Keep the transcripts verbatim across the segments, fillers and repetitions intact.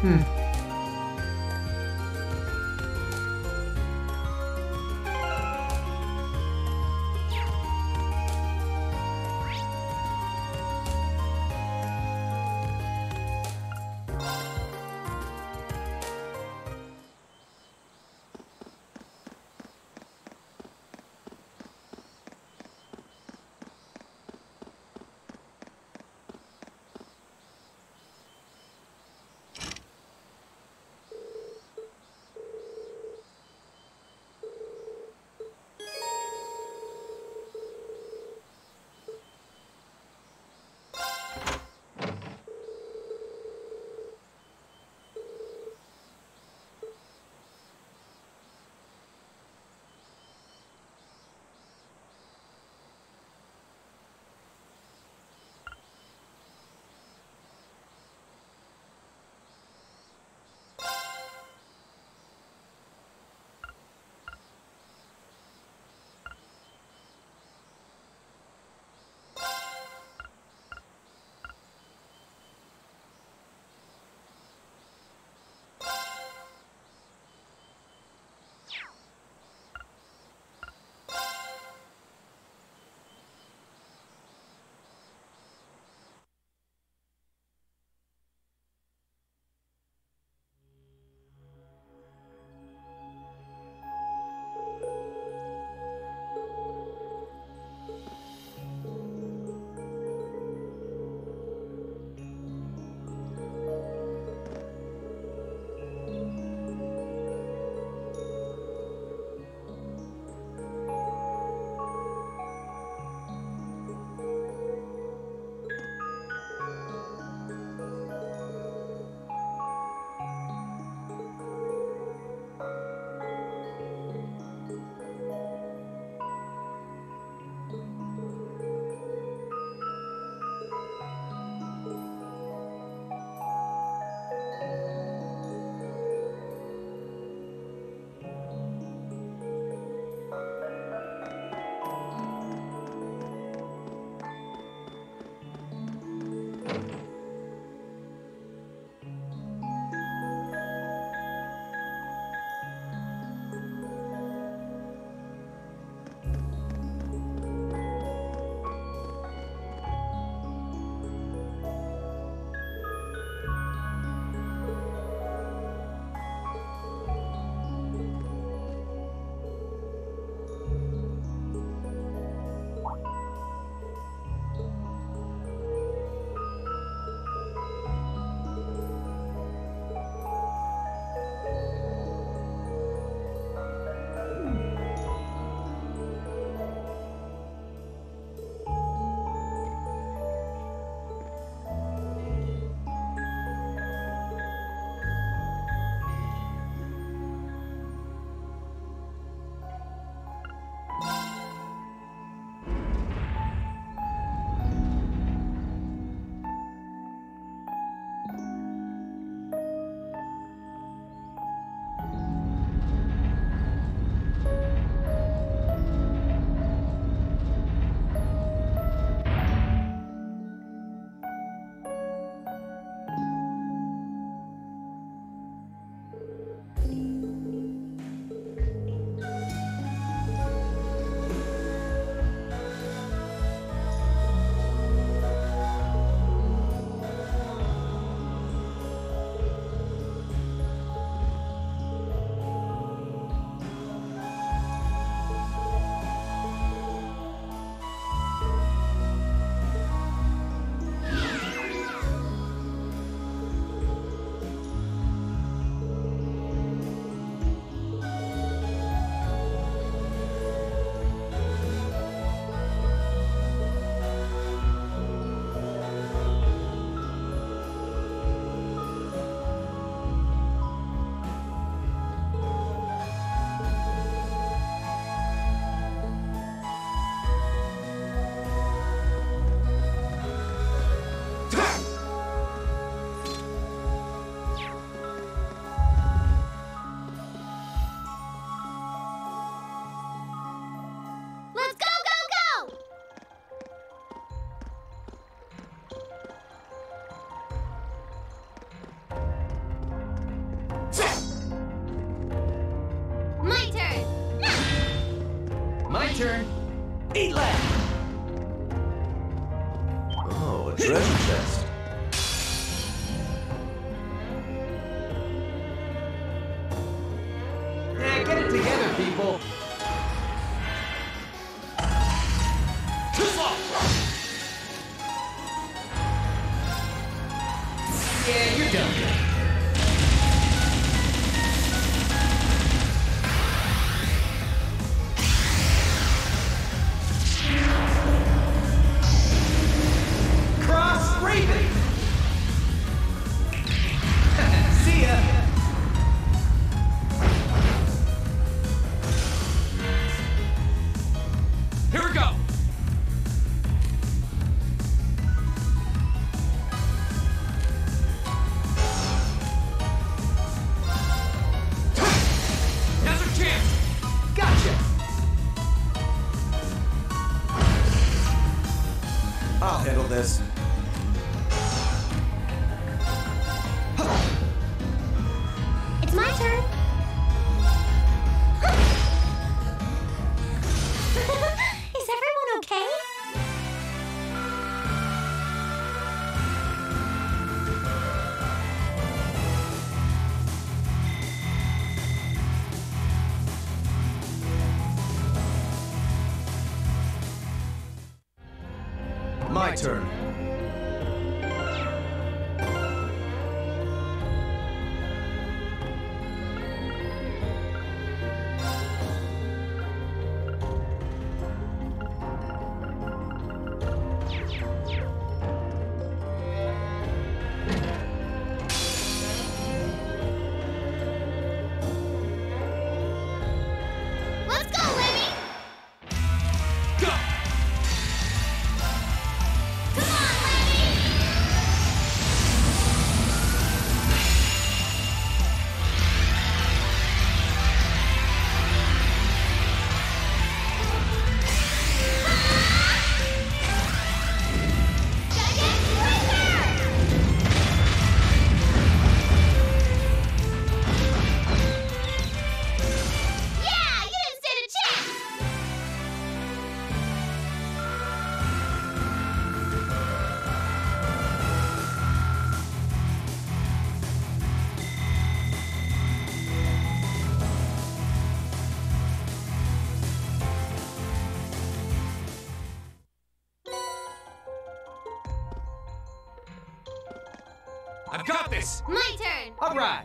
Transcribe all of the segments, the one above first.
Hmm. My turn. Eat left. Oh, a treasure chest. Yeah, get it together, people. Too slow. Yeah, you're done. I'll handle this. It's my turn. Is everyone okay? My turn. I've got this! My turn! All right!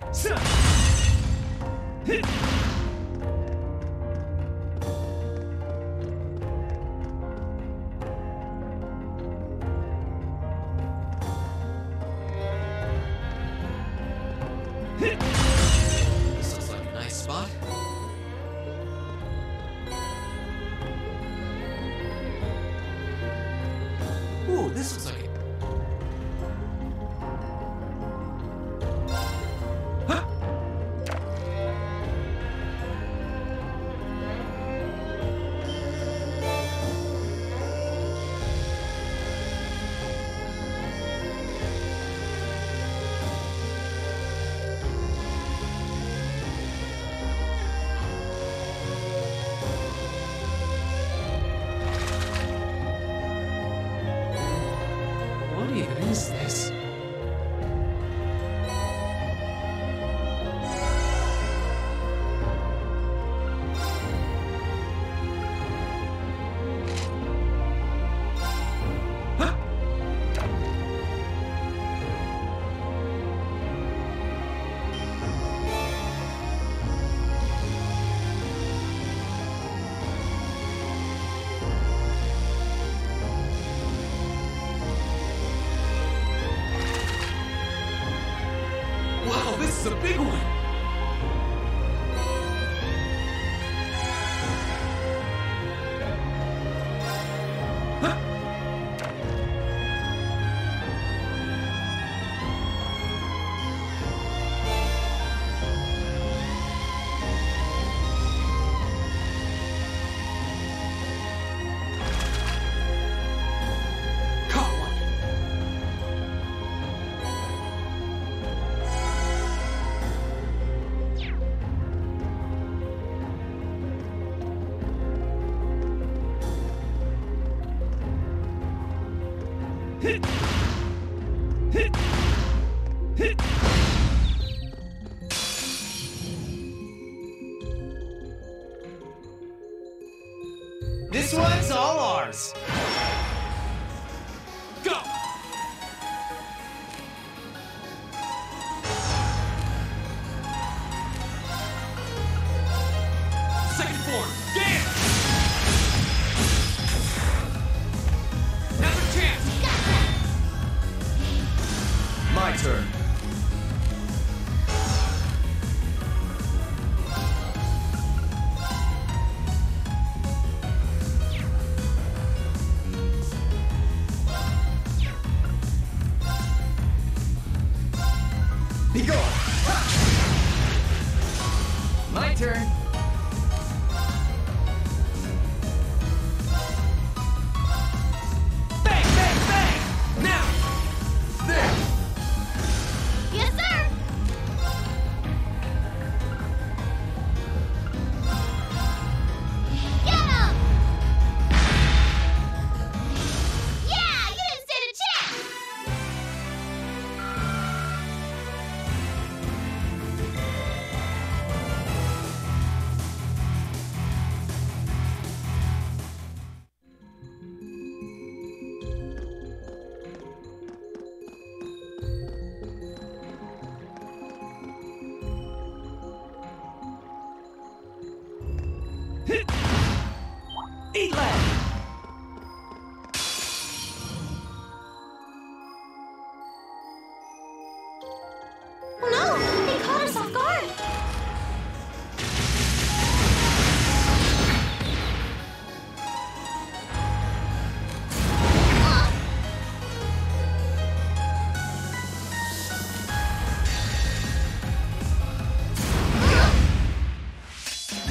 This looks like a nice spot. Ooh, this looks like a this? Huh? Wow, this is a big one! Huh? This one's all ours. Go! Second form, dance! My turn. Be gone. Ha! My turn. Eat left! Oh no! They caught us off guard!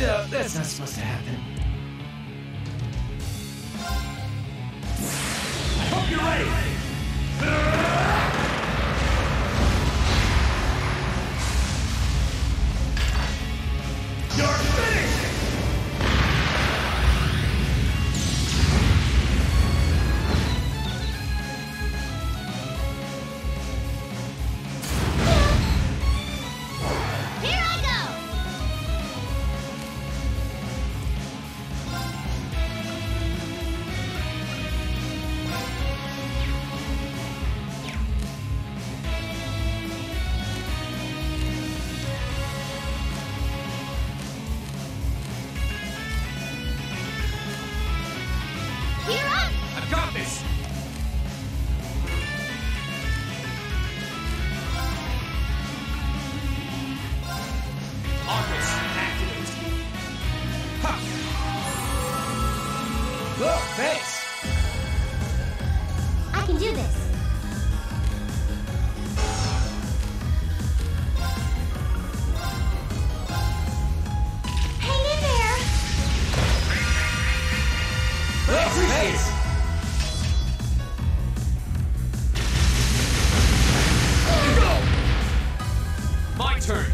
No, that's not supposed to happen. You're ready. You're finished. Here I got this! Office activate! Ha! Look, thanks! I can do this! Hang in there! Look, thanks! Turn.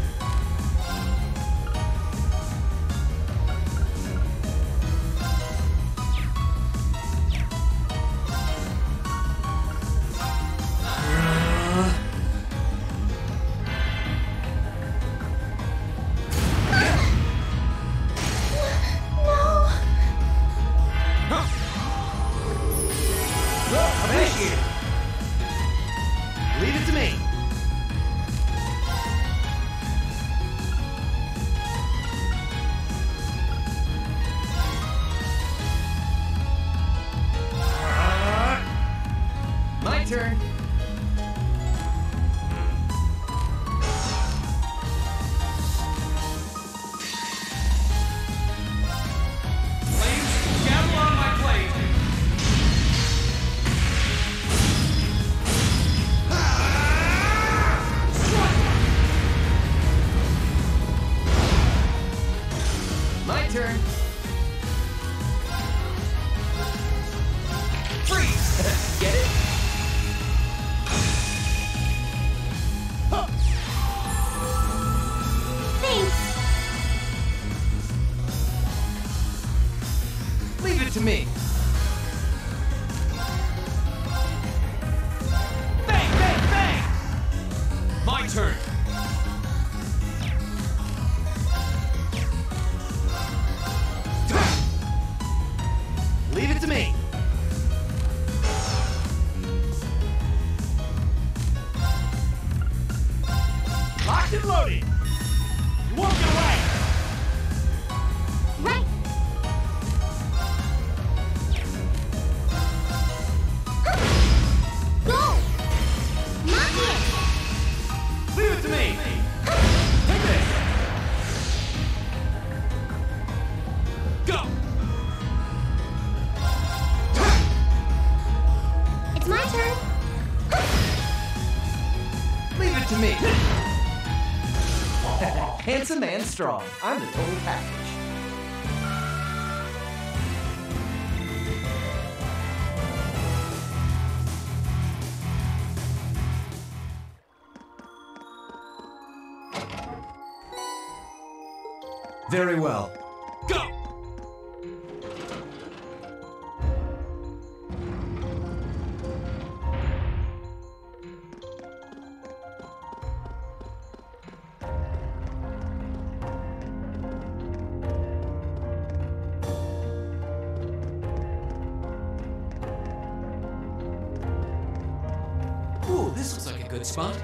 Leave it to me. turn. Leave it to me. Locked and loaded. You won't get away. Right. Go. Knock it. Leave it to me. Take this. Go. It's my turn. Leave it to me. Handsome and strong. I'm the total package. Very well. Go! Ooh, this looks like a good spot.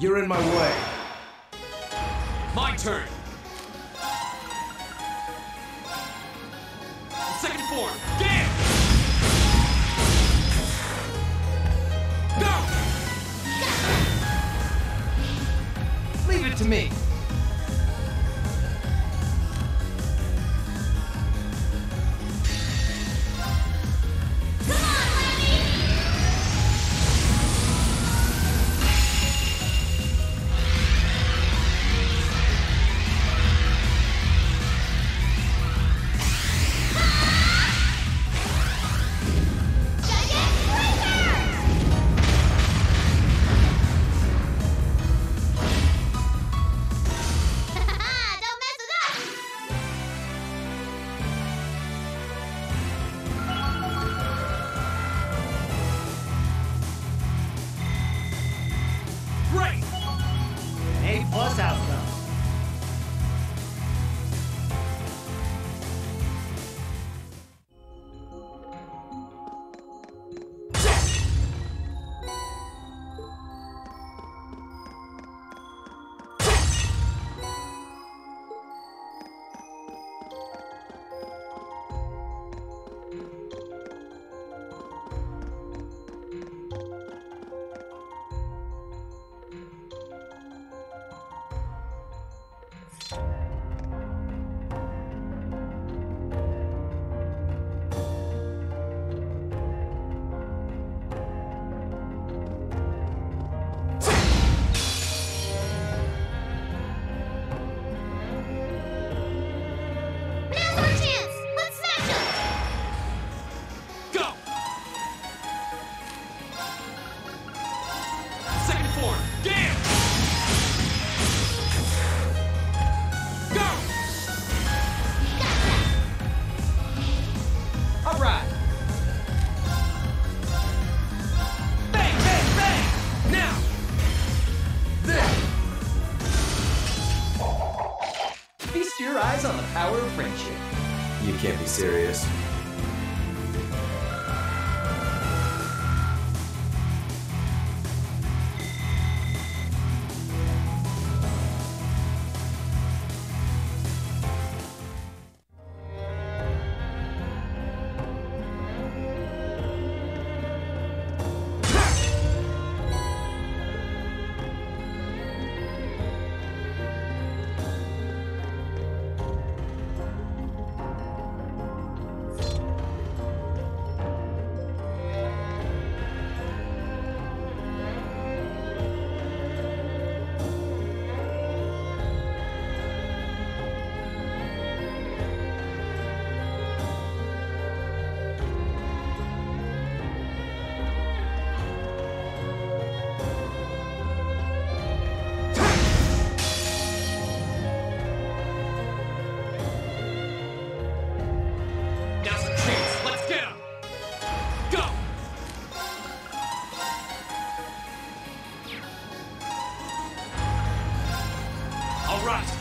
You're in my way. My turn. Second form. Get it! Go! Leave it to me. Serious.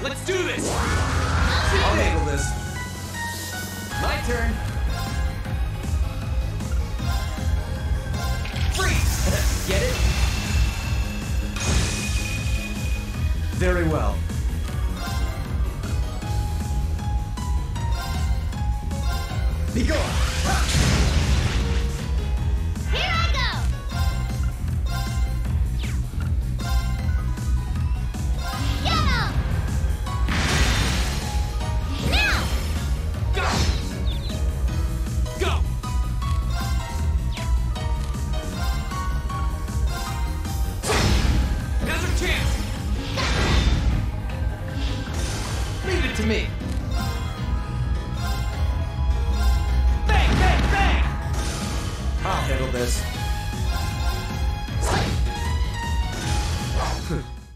Let's do this! I'll handle this. My turn. Freeze! Get it? Very well. Be gone!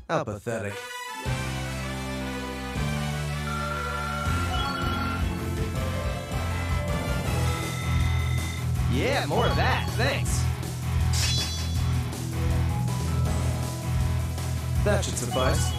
How pathetic. Yeah, more of that, thanks. That should suffice.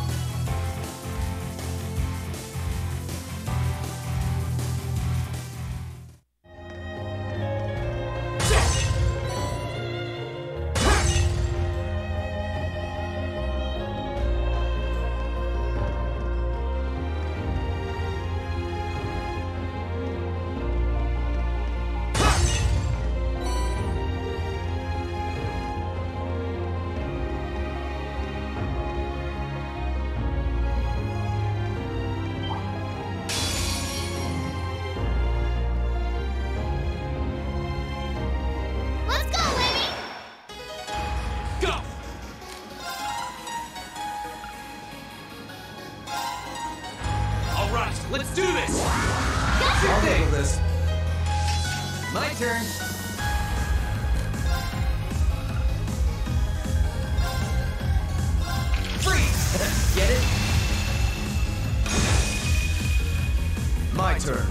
Eastern. Freeze! Get it? My turn.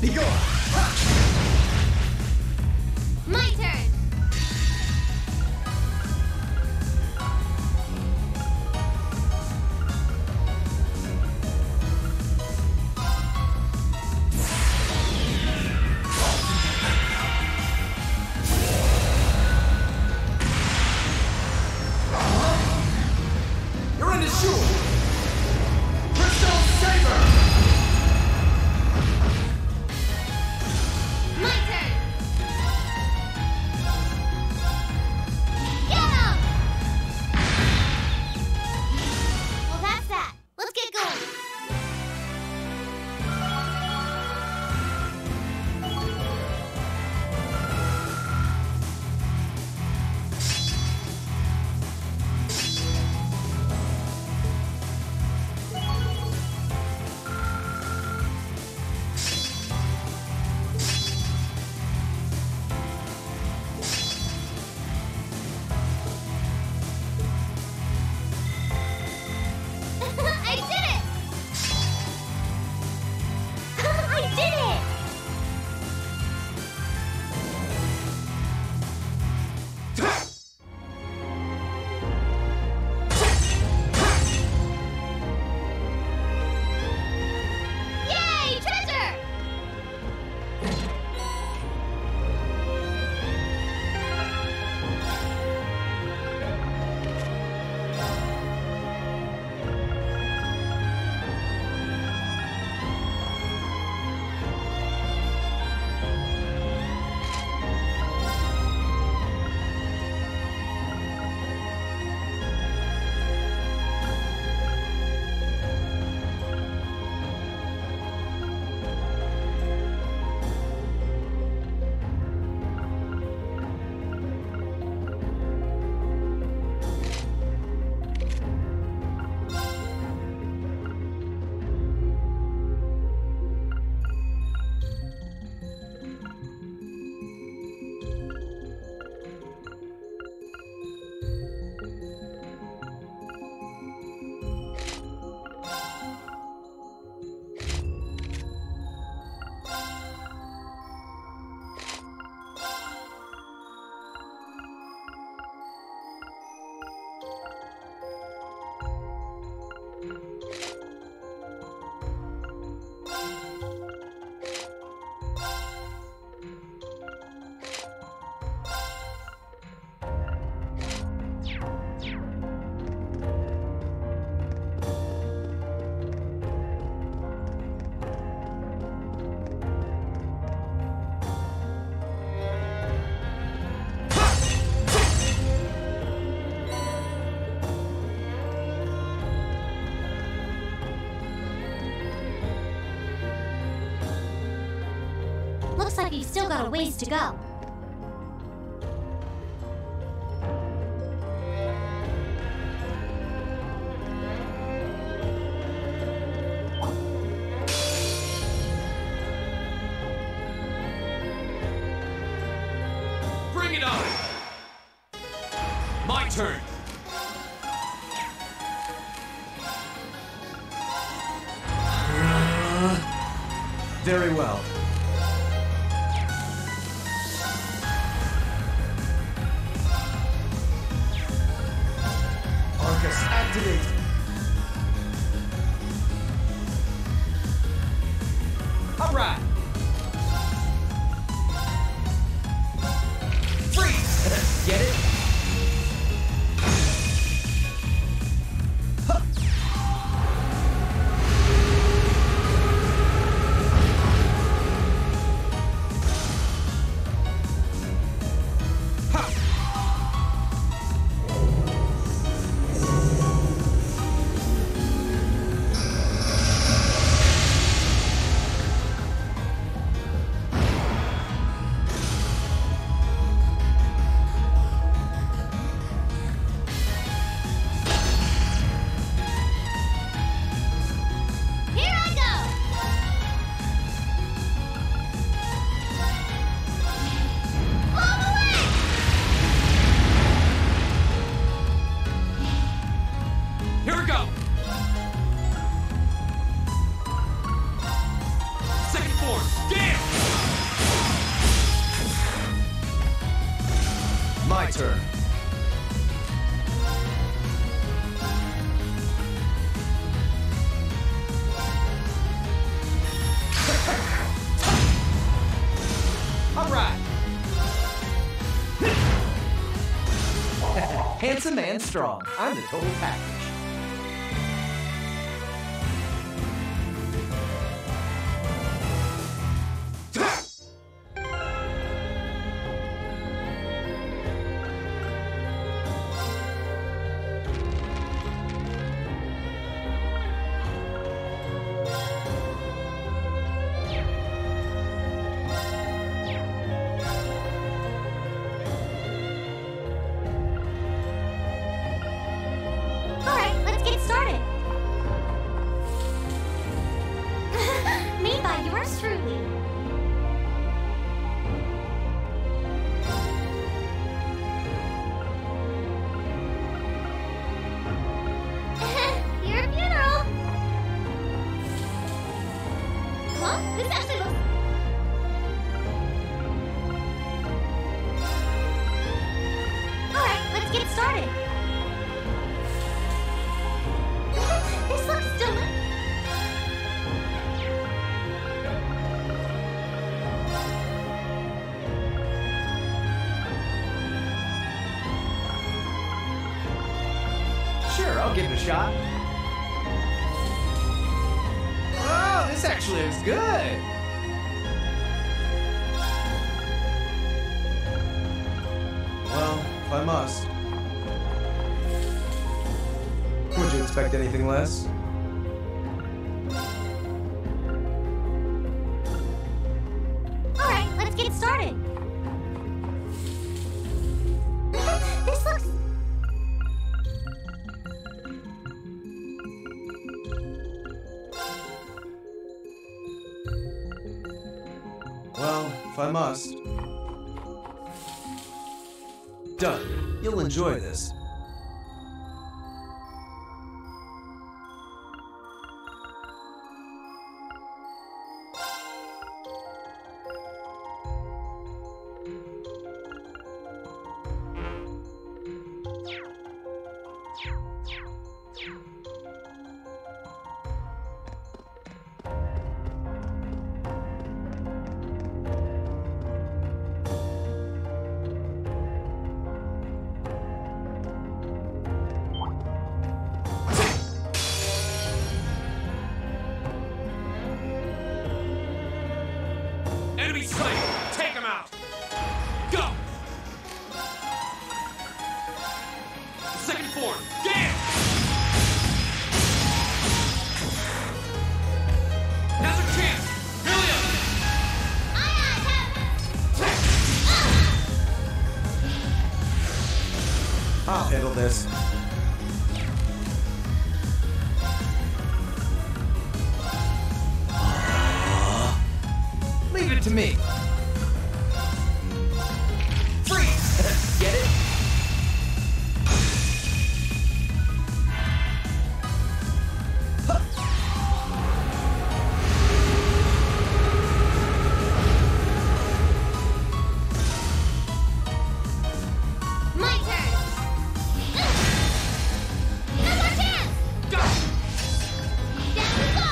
Be gone! My turn. Looks like you've still got a ways to go. Bring it on! My turn! Uh, very well. Activate. All right. Freeze. Get it? Huh. Huh. my turn. Alright. Handsome and strong. I'm the total package. I'll give it a shot. Oh, this actually looks good. Well, if I must. Would you expect anything less? Alright, let's get started. This looks... Well, if I must. Done. You'll enjoy this. Enemy slain! Take him out! Go! Second form! Dance! Now's our chance! Really up! I I'll handle this. To me. Freeze! Get it? Huh. My turn! That's our chance! Go! Down we go!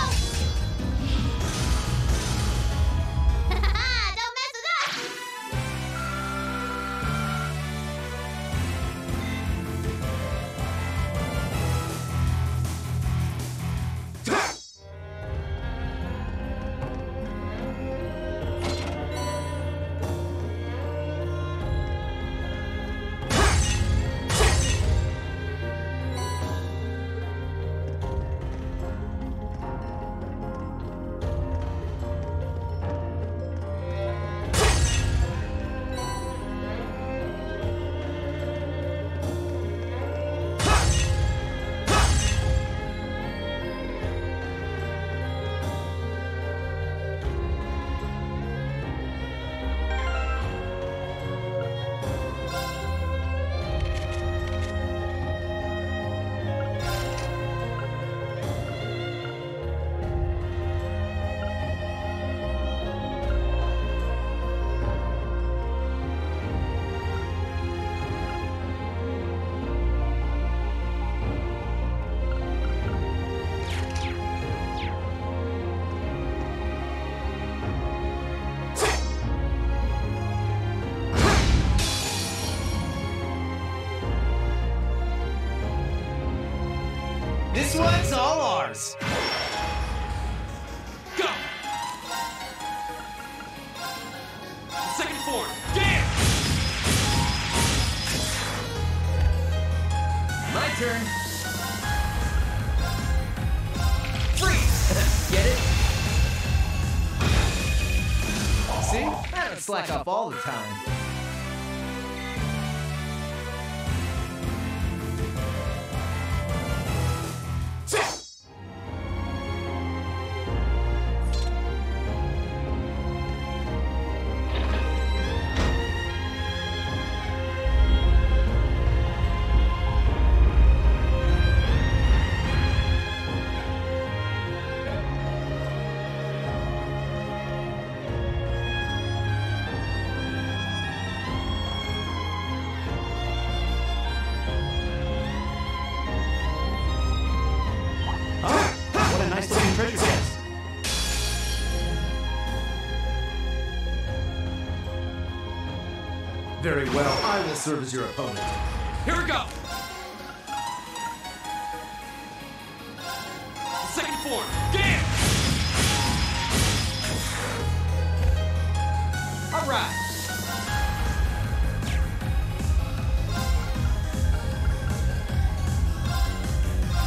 one's all ours. Go. Second form. Dance. My turn. Freeze. Get it? See? I don't slack off all the time. Very well, I will serve as your opponent. Here we go! Second form, dance! Alright!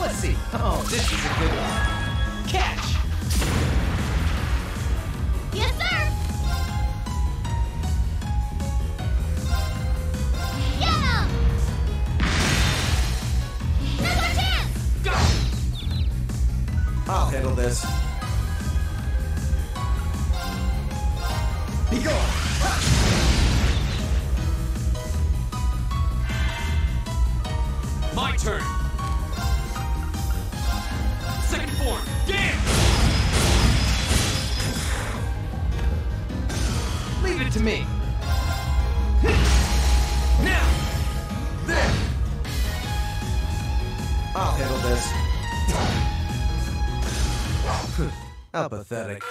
Let's see. Oh, this is a good one. Catch! Yes, sir! I'll handle this. Be gone! Ha! My turn! Second form, dance! Leave it to me! Now! There! I'll handle this. How pathetic. Turn.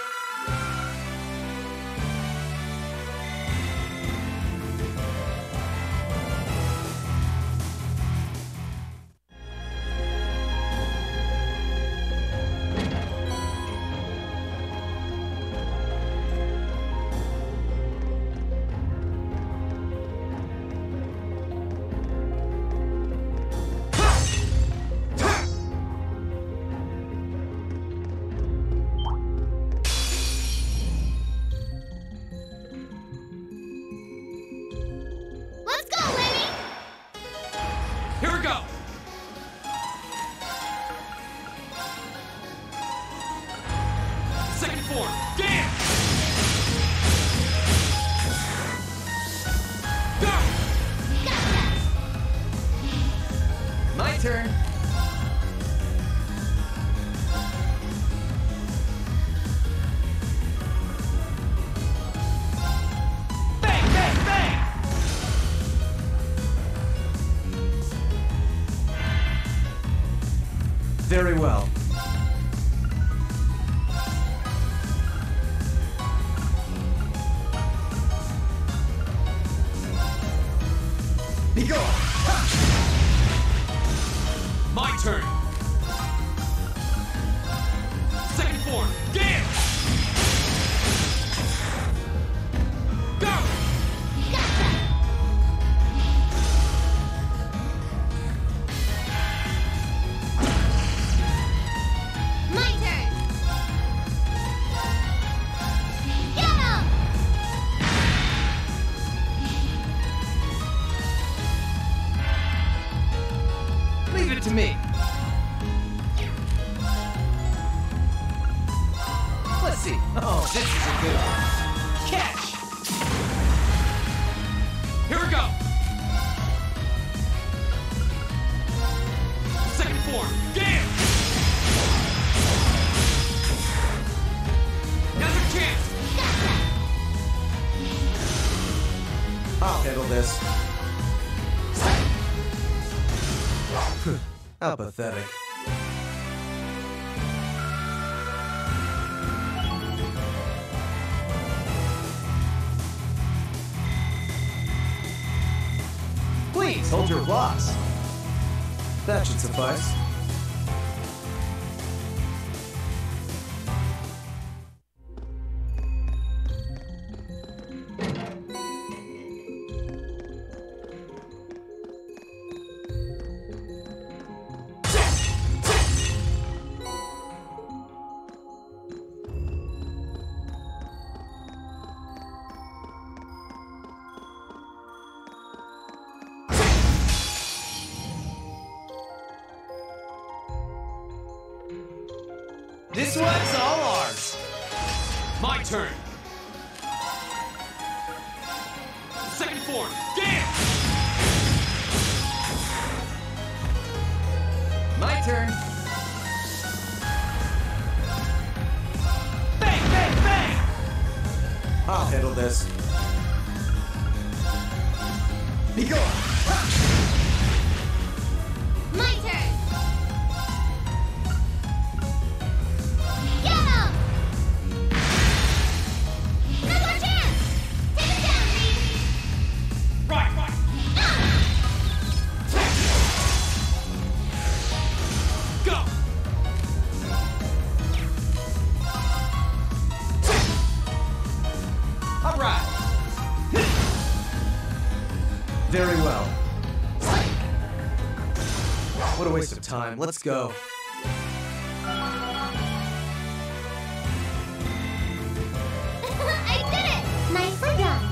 How pathetic. Please hold your applause. That should suffice. This one's all ours. My turn. Second form, dance! My turn. Bang, bang, bang! I'll handle this. Begone! My turn! Get him! That's our chance! Take him down, Reed! Right, right! Ah. Go! All right! Very well. What a waste of time. Let's go. I did it! Nicely done.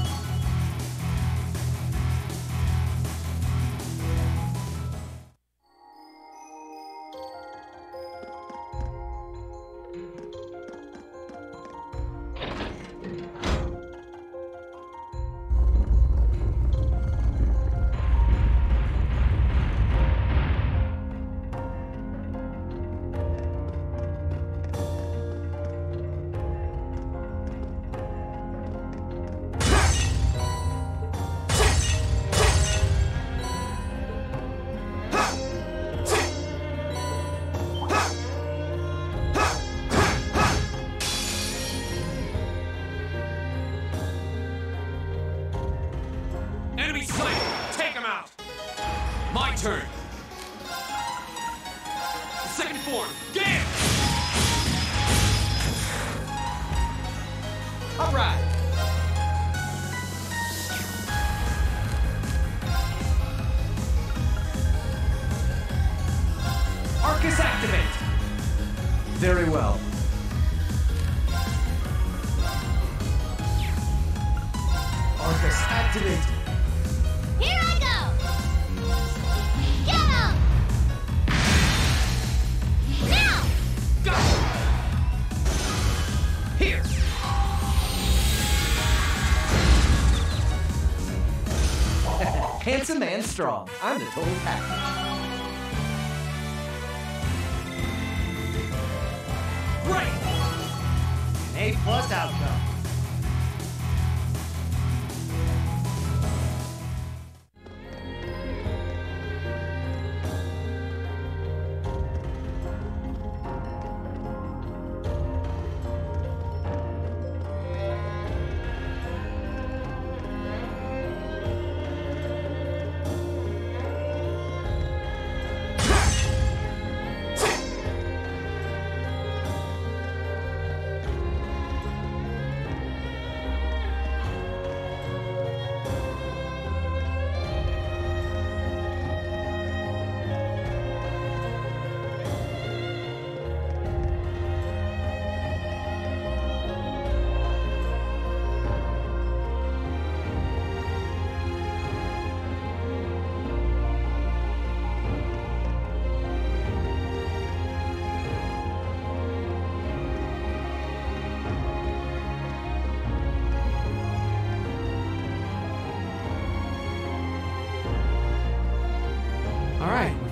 Handsome and strong. I'm the total package. Great! An A-plus outcome.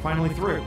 Finally through.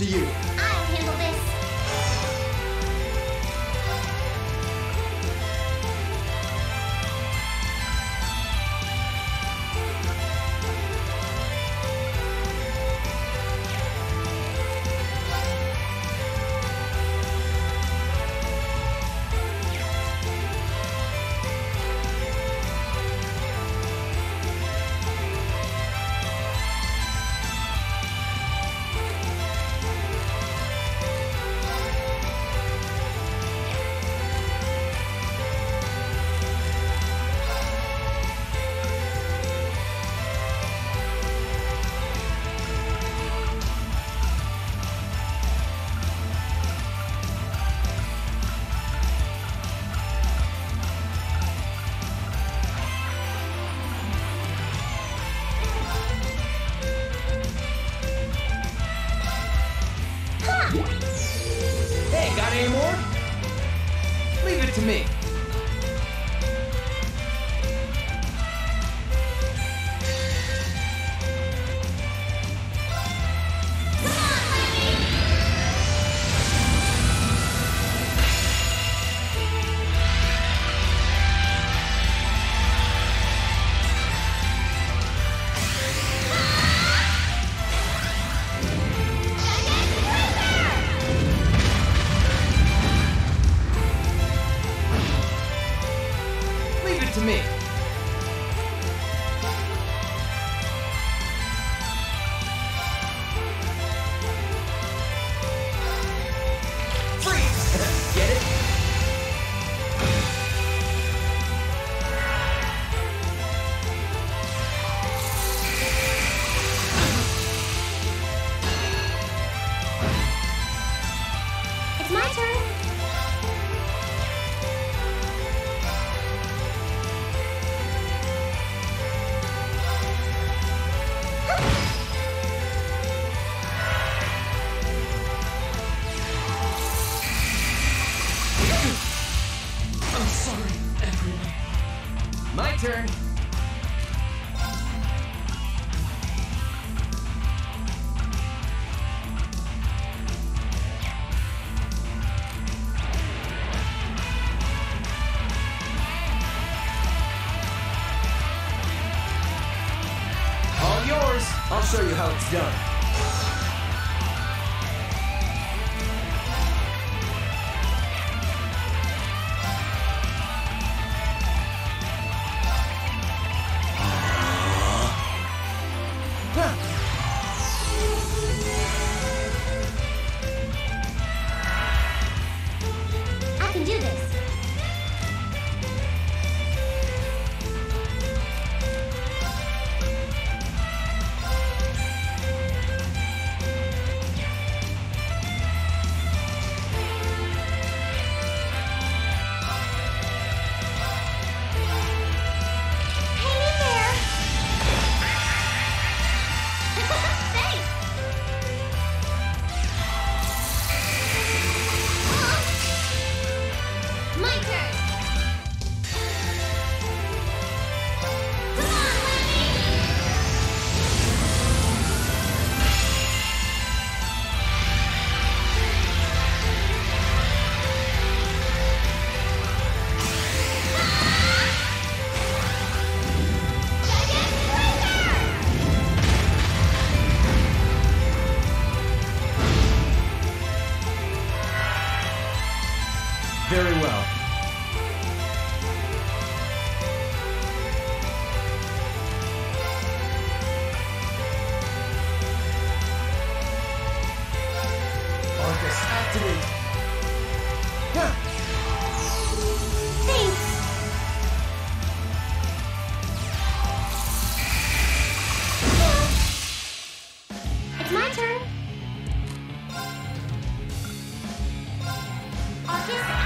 to you. I'll handle this. To me. To me. Freeze! Get it? It's my turn. My turn. All yours. I'll show you how it's done. Very well. Arcus activate. Huh. Thanks. It's my turn. Arcus.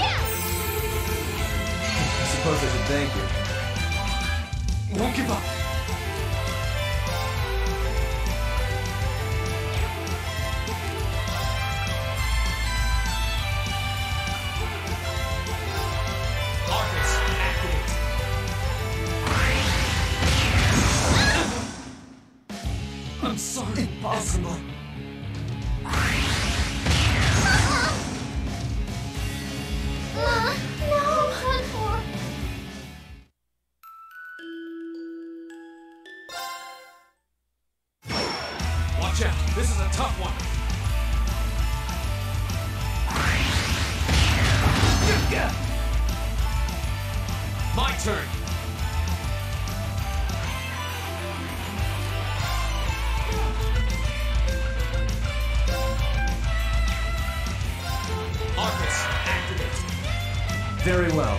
I suppose I should thank you. Won't give up. I'm sorry, impossible. Watch out, this is a tough one. My turn. Very well.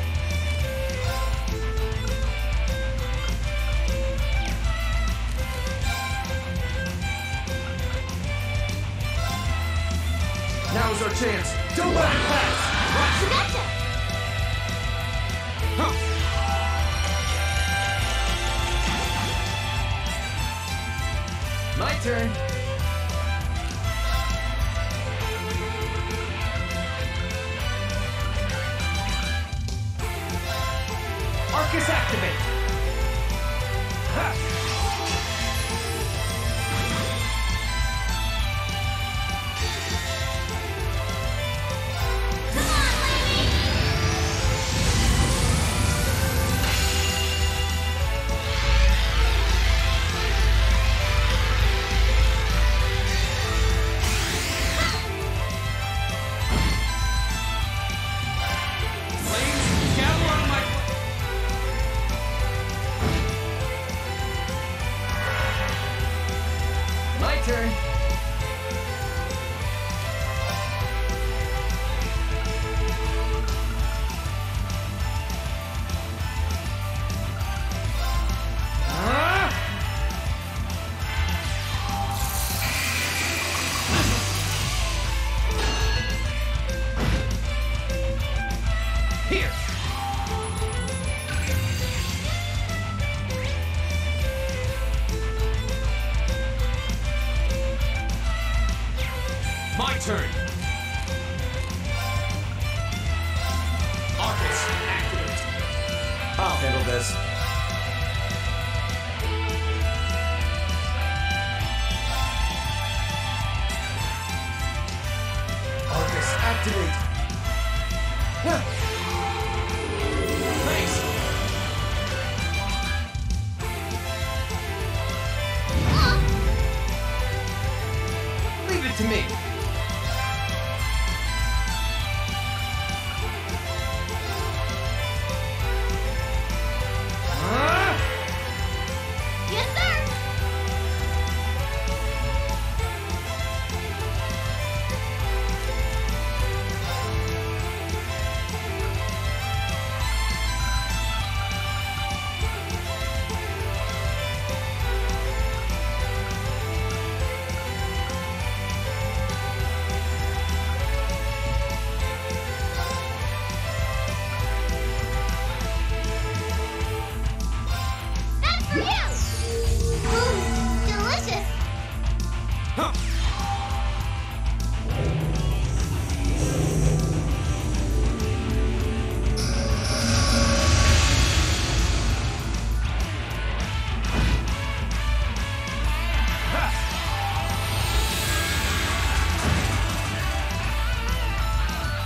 Now's our chance. Don't let it pass. Gotcha. Huh. My turn. Arcus activate! Ha. Come on, lady! Flames, gather on my... My turn. Huh? Here. My turn. Arcus, activate. I'll handle this. Arcus, activate. Thanks. Ah. Leave it to me.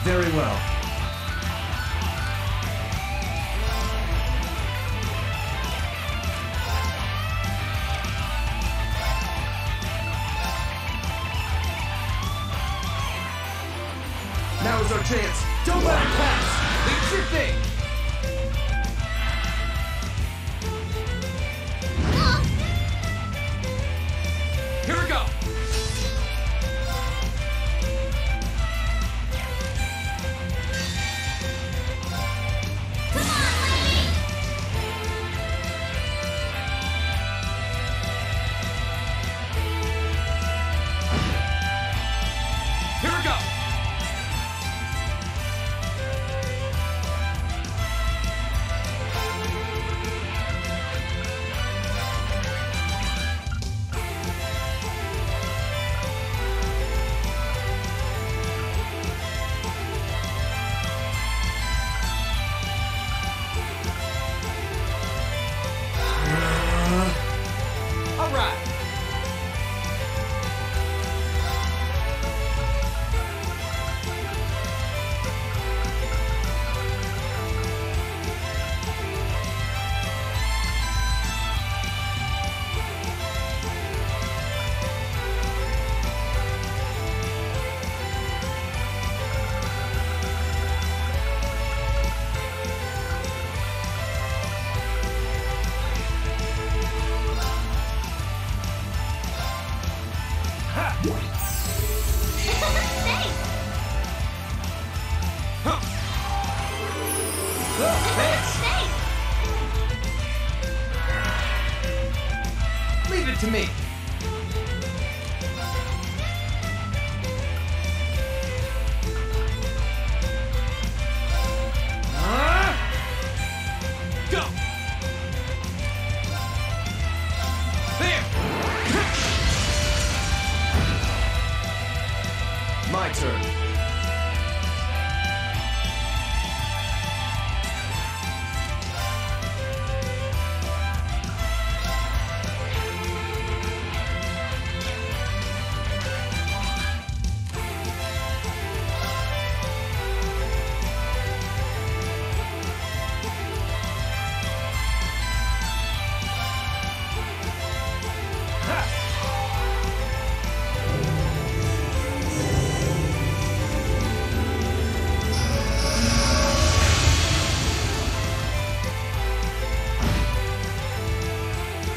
Very well. Now is our chance. Don't let it pass. It's your thing. Ah. Here we go. it to me. My turn. Ha!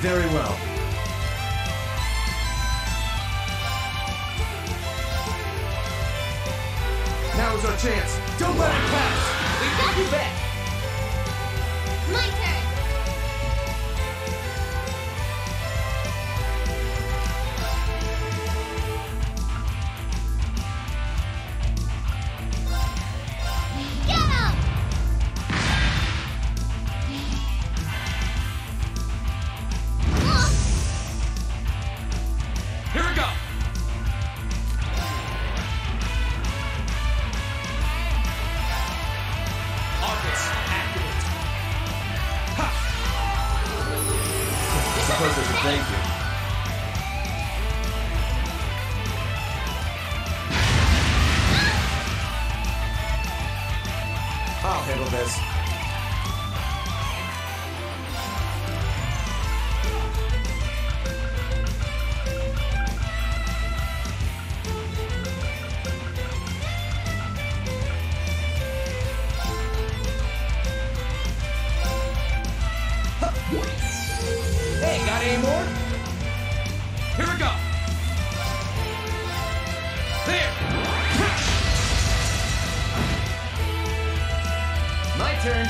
Very well. Now is our chance. Don't let it pass. We got you back. My turn. Here we go! Office activate! Ha! I suppose there's a thank you. I'll handle this. Hey, got any more? Here we go. There. My turn.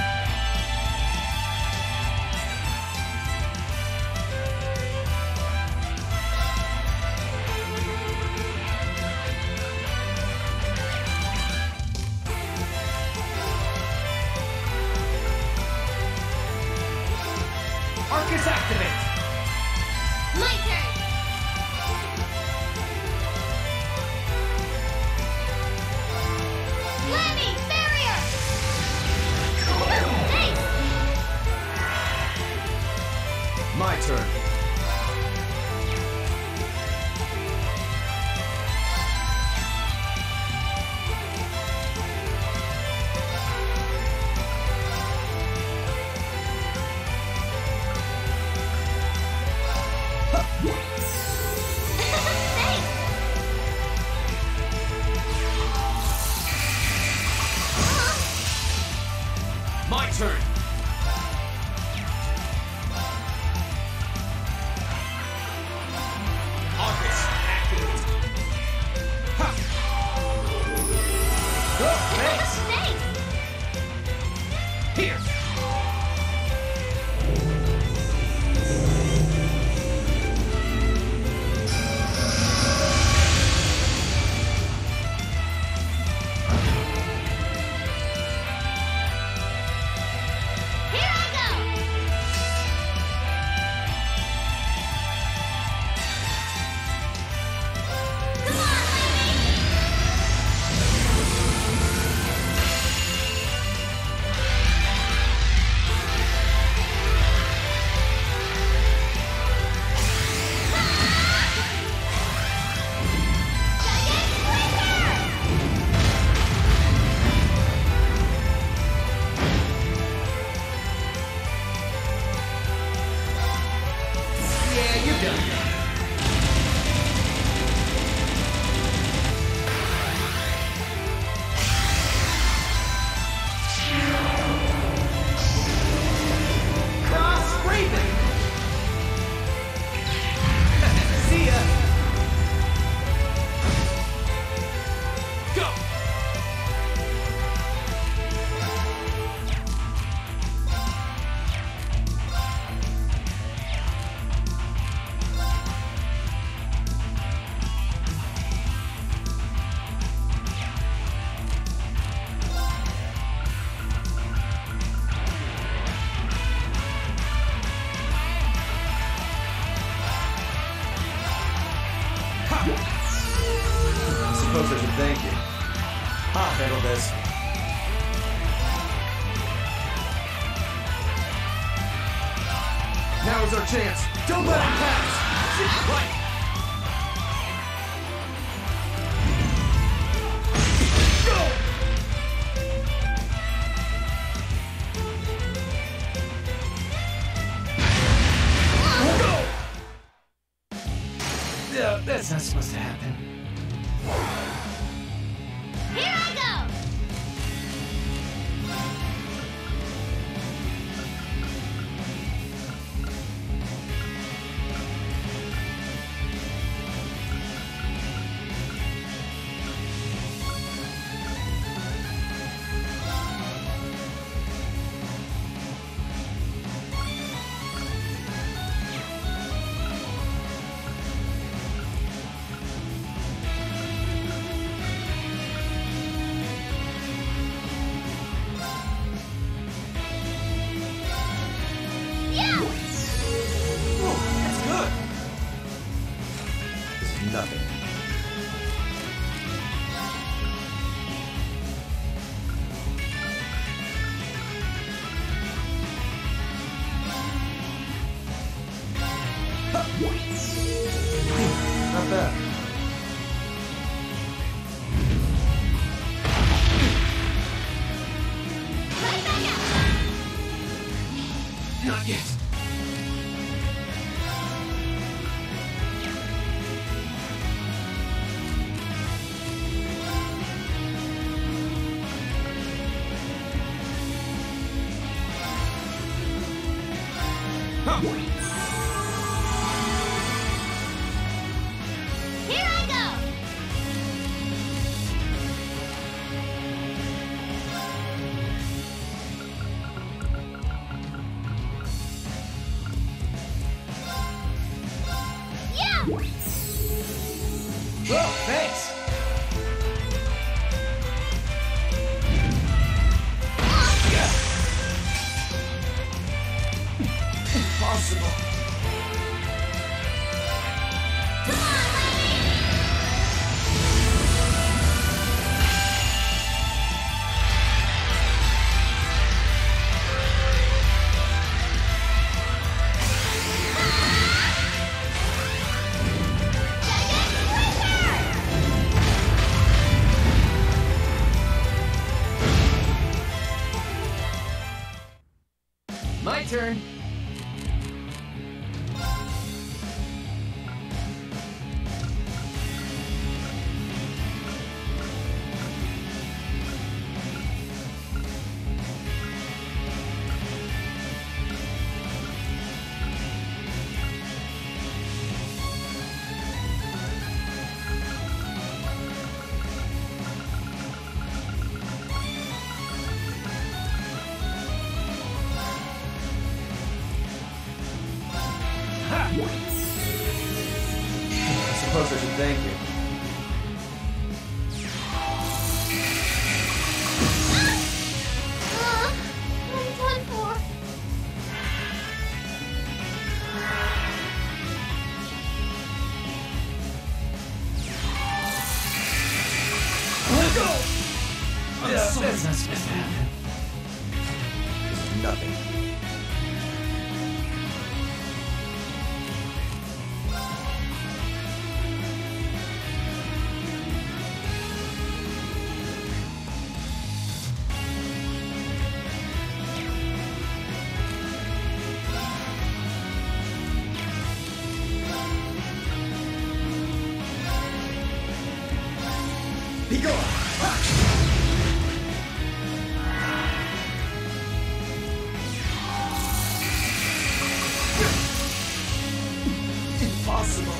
Arcus activate. My turn. Landing barrier. Hey. My turn. My turn. Office activate. Ha! Good, thanks. Thanks. Here. Thank you. I'll handle this. Now is our chance. Don't let him pass. Right. Go! Go! Yeah, that's not supposed to happen. Here I go! Nothing. Not bad. Right back up. Not yet. Huh. Here I go. Yeah. Well, thanks. Impossible. Come on, lady. My turn. I suppose I should thank you. Uh, what are you done for? Let go! I'm yeah, so that's not supposed to happen. This is nothing. Be gone! Impossible!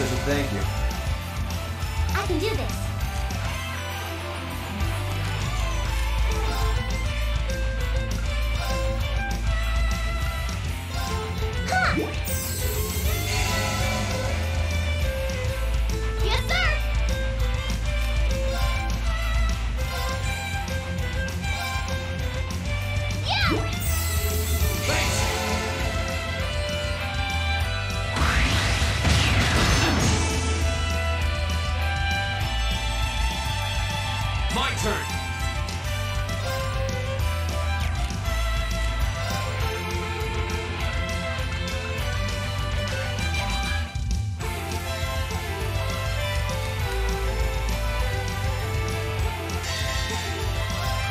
says a thank you. I can do this. My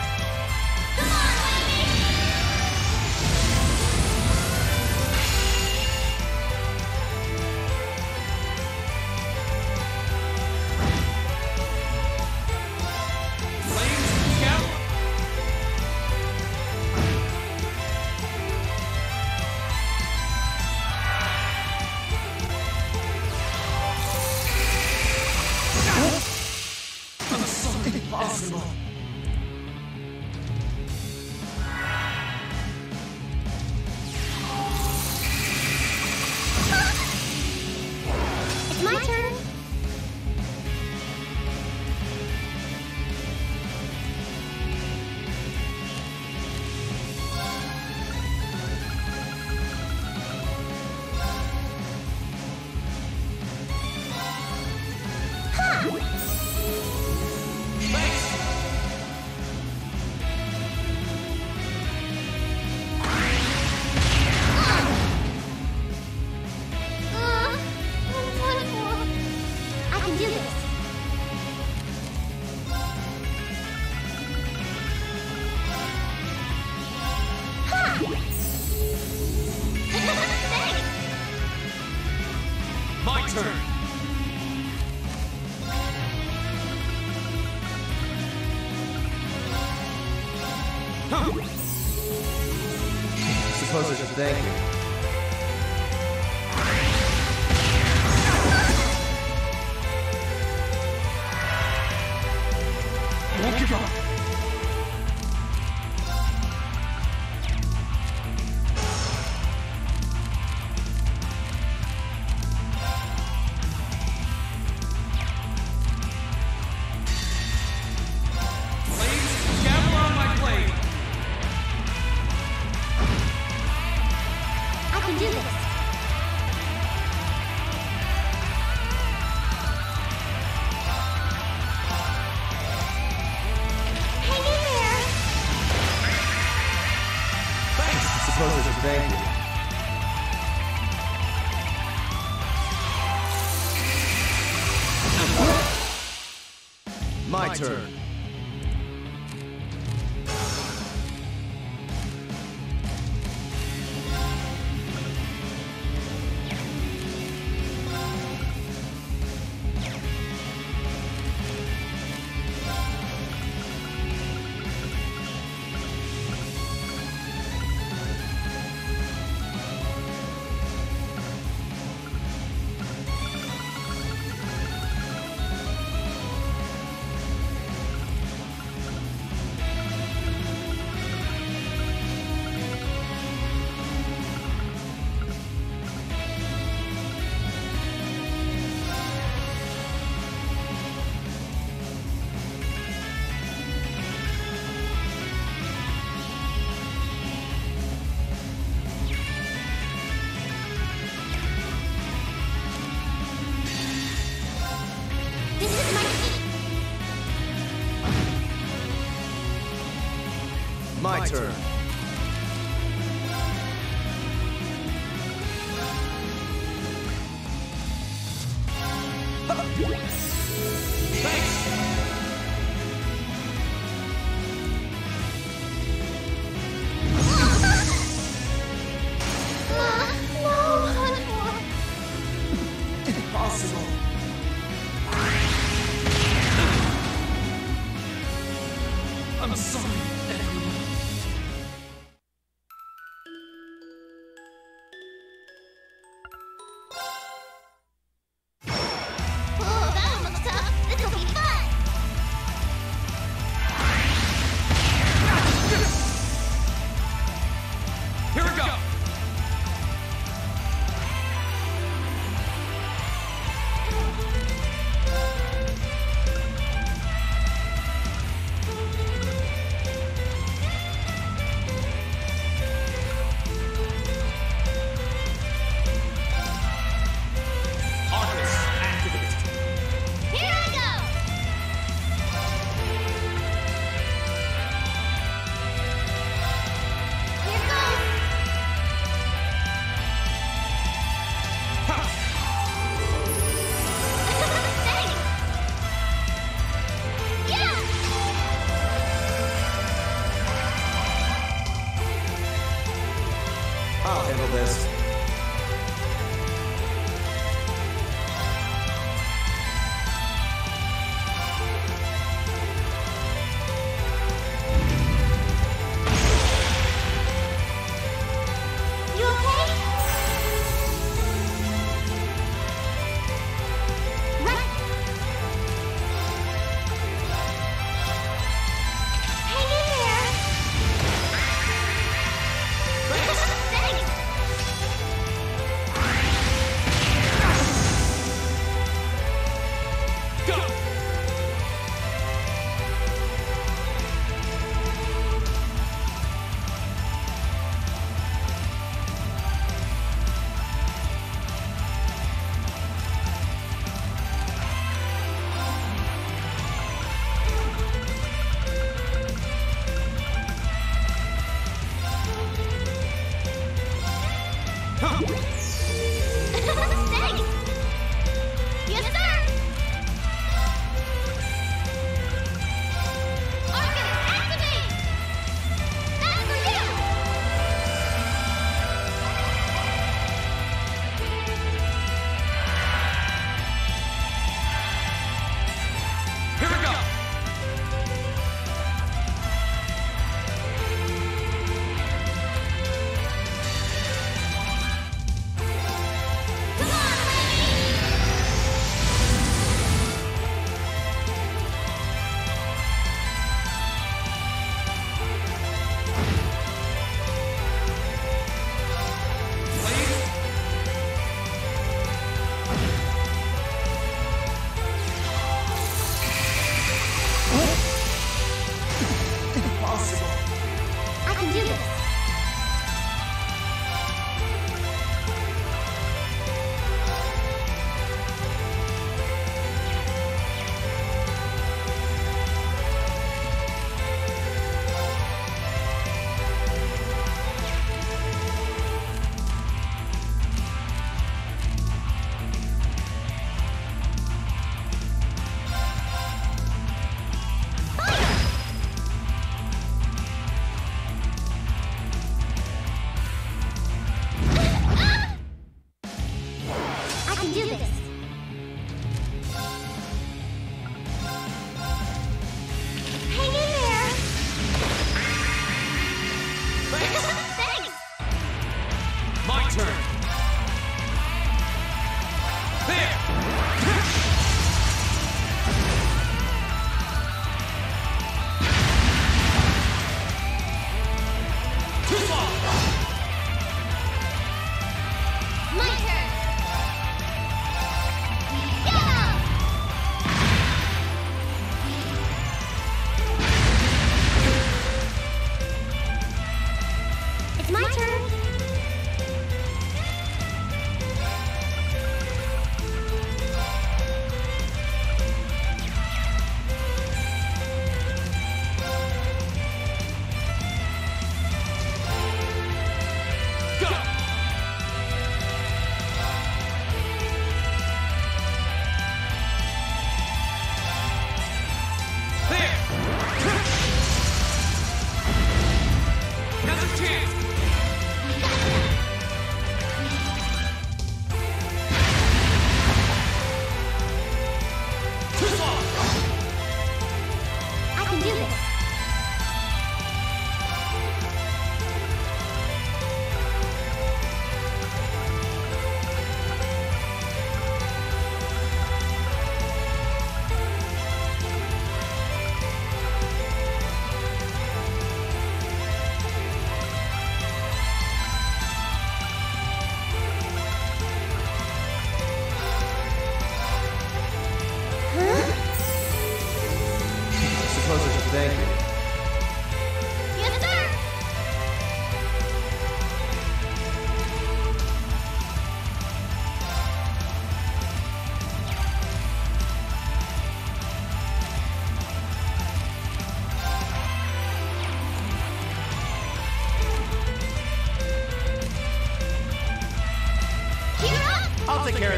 turn! Impossible. It's my turn. My turn! Huh. Suppose I should thank you. Thank you. My, My turn. turn. My turn. Thanks.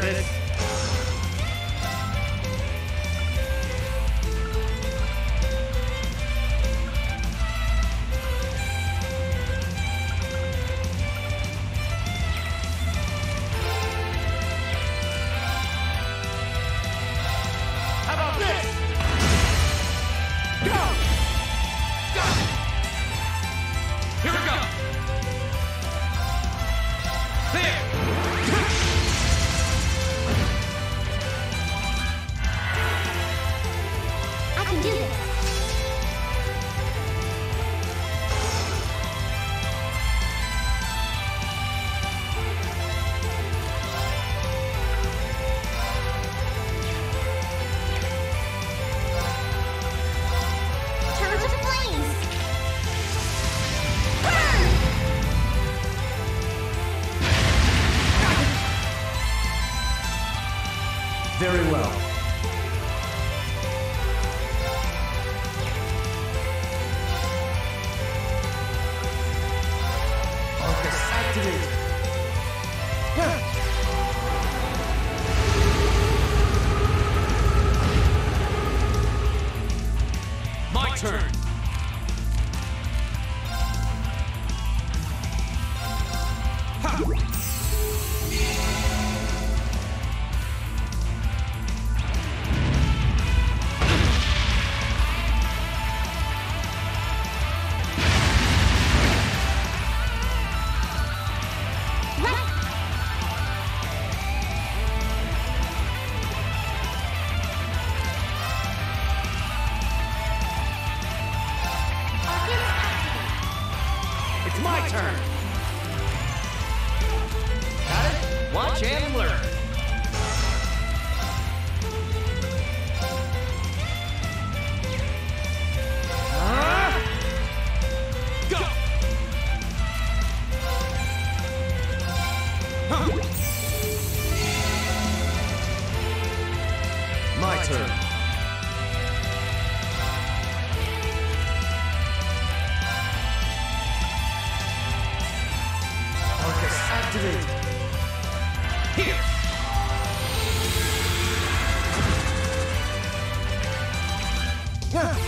this. activated. Huh. My turn. Huh. My turn. Got it? Watch and learn. Huh? Go. Huh. My turn. Activate. Here. Yeah.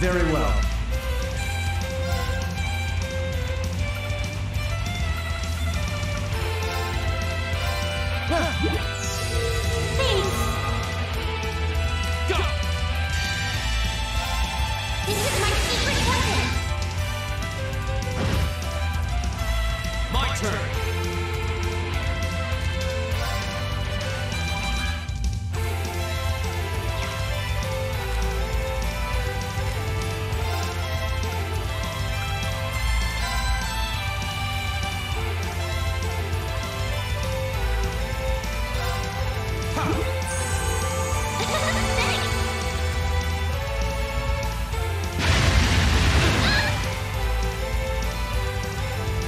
Very well. Thanks. Go. This is my secret weapon. My turn.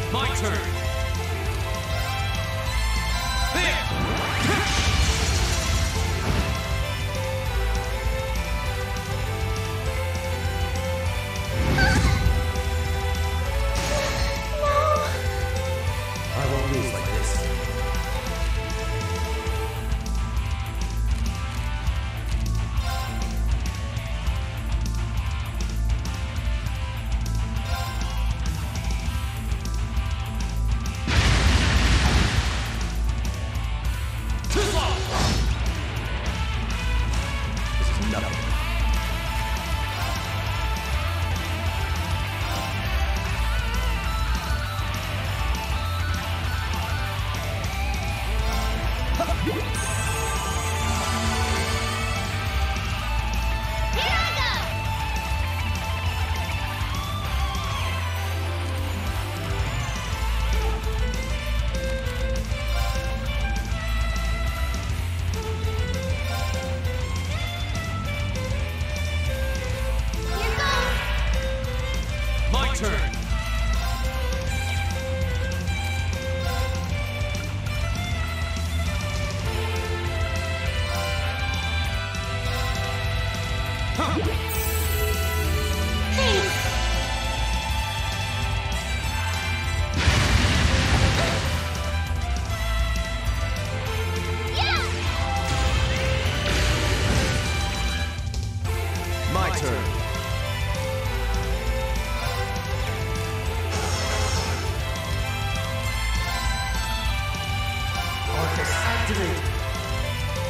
My turn. There. No. I won't lose like this. Turn. practice activated.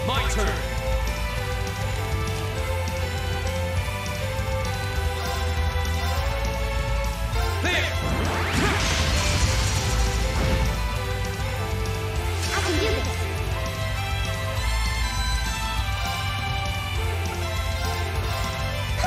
My turn. There! I can do this. Ha!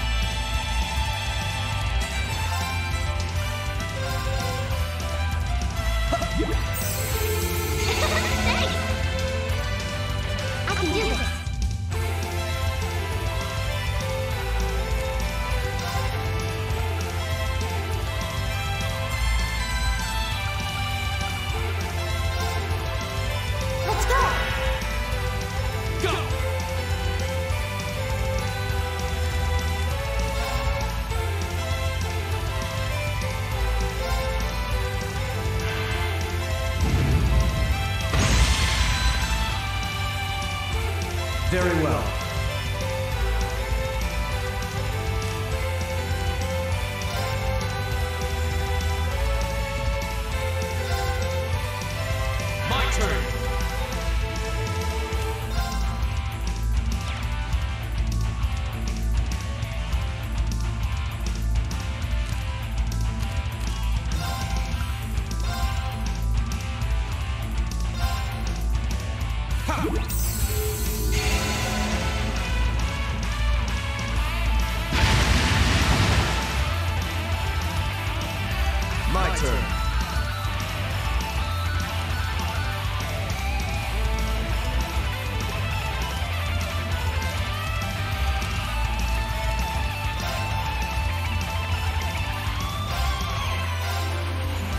Very well. Thanks. I can do this. Very well. My turn. Ha! My turn.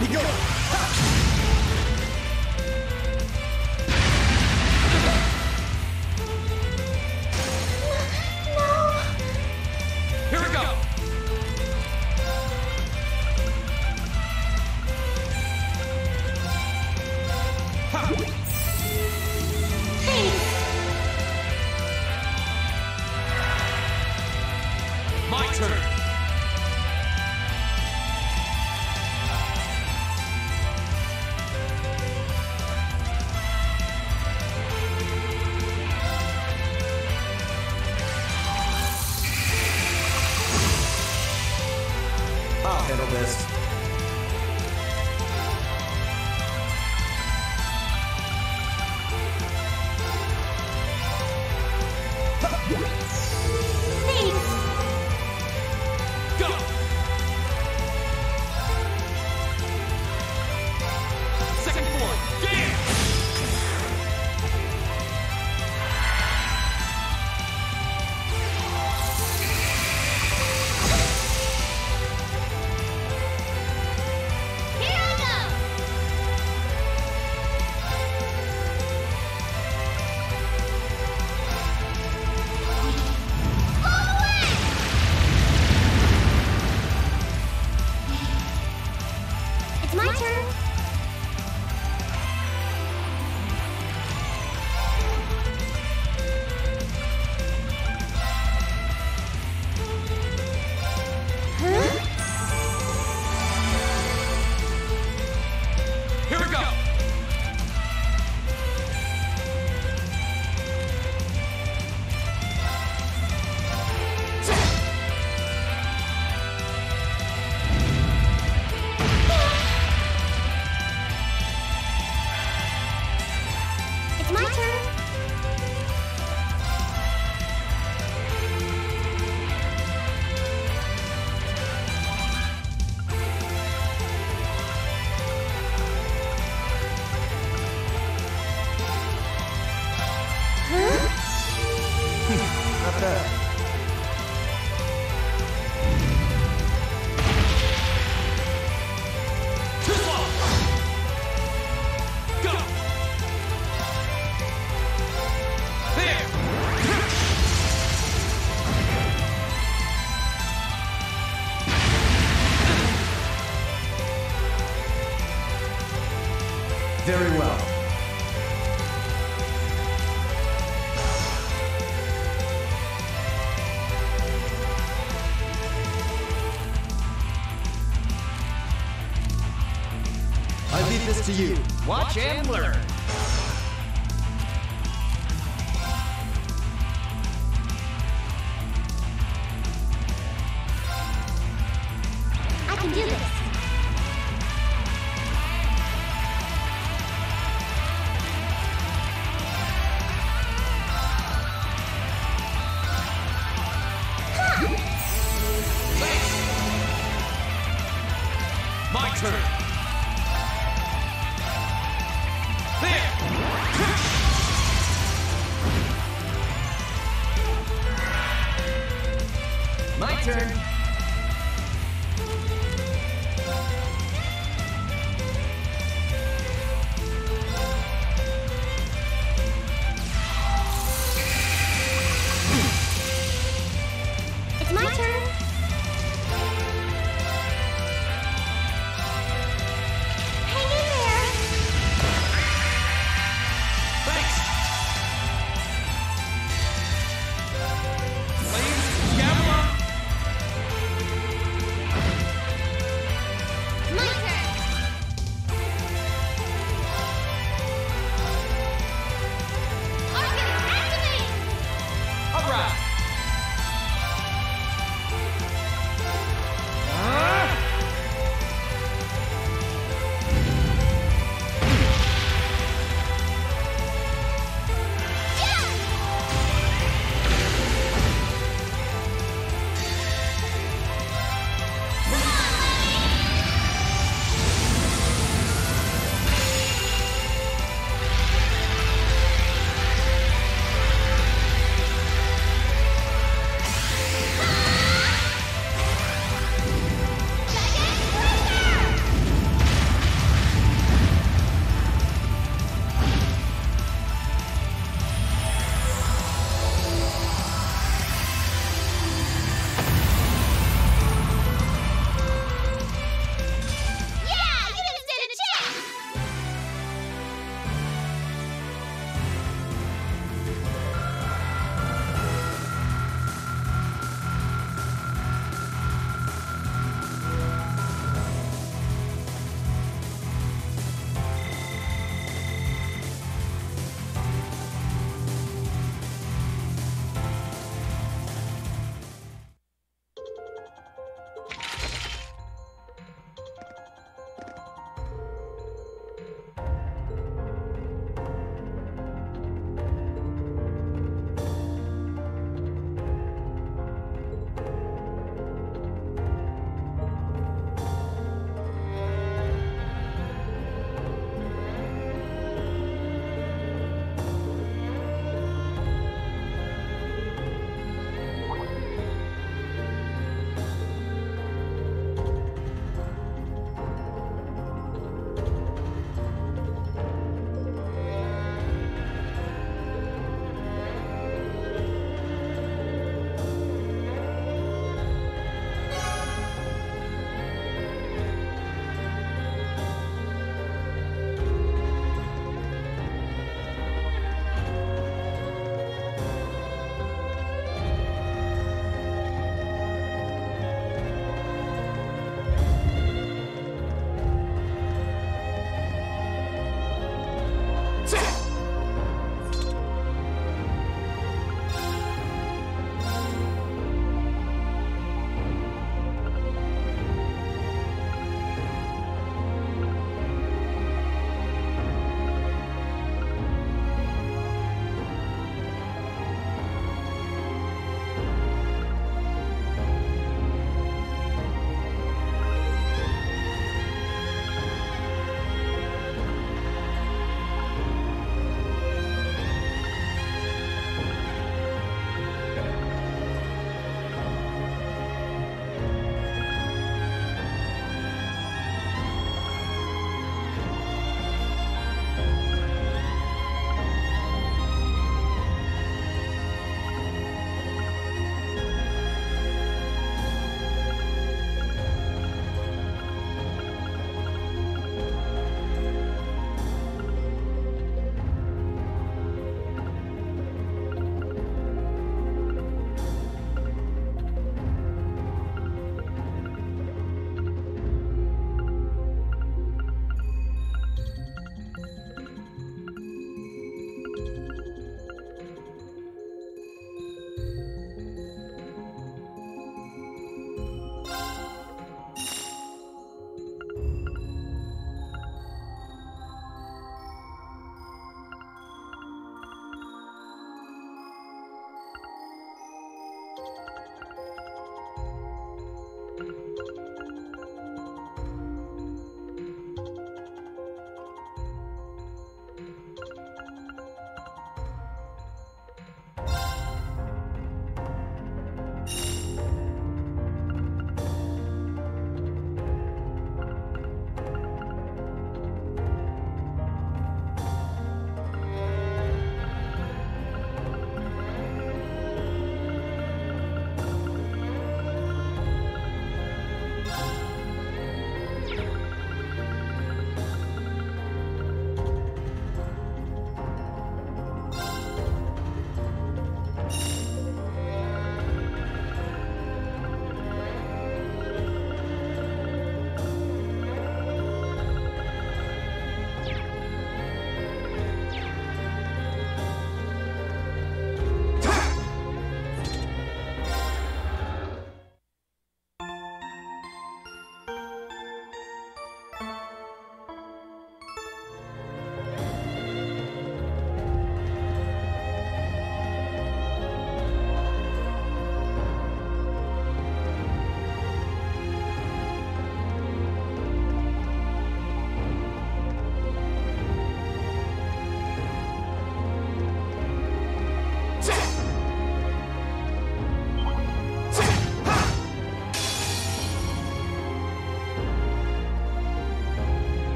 Be gone. Ha! My turn. I'll handle this. very well. I leave this to you. Watch and learn.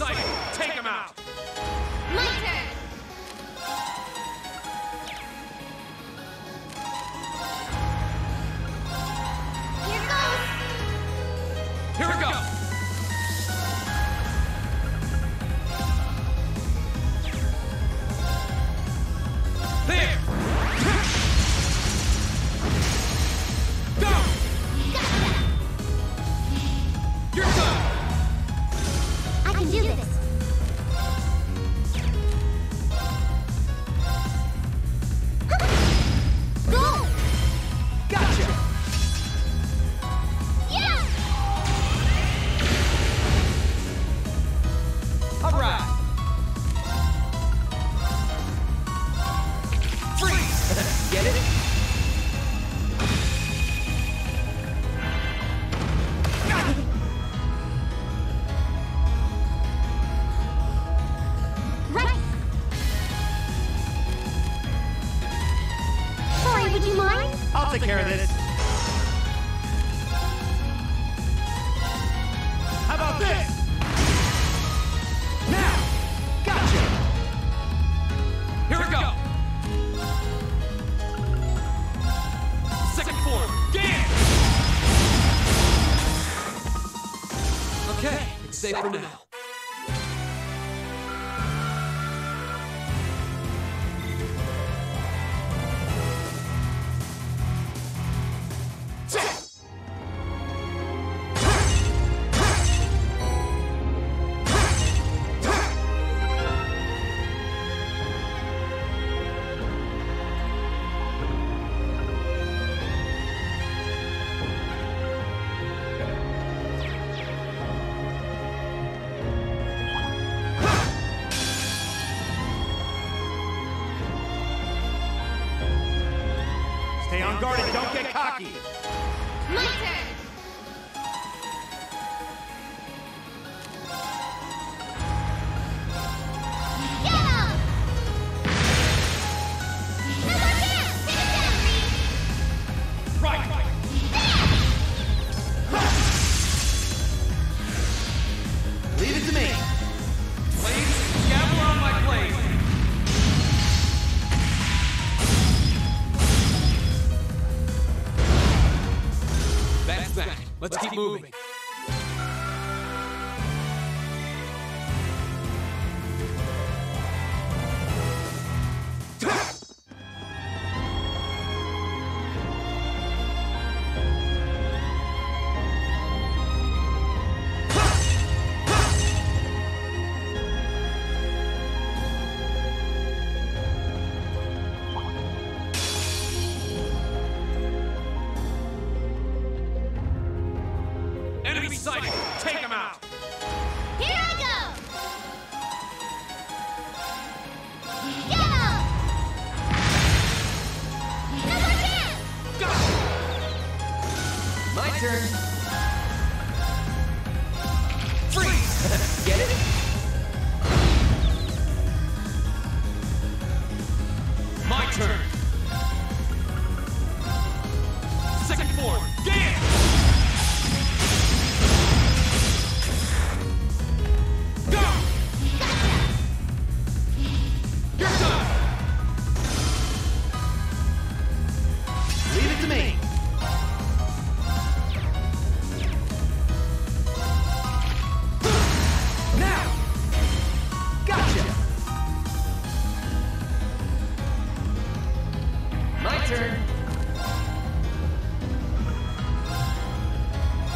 sight. Take him out. My turn. Here goes. Here we go. There. Go. Gotcha. You're done. I can do this. I'll take care of this. How about this? Now! Gotcha! Here we go! Second form, dance! Okay, it's safe for now. Stay on guard and don't get cocky. My turn. Let's, Let's keep, keep moving. moving. Enemy sighted! Take him out! Here I go! Go! Another dance! Go! My turn! Freeze! Get it? My turn! Second form, dance!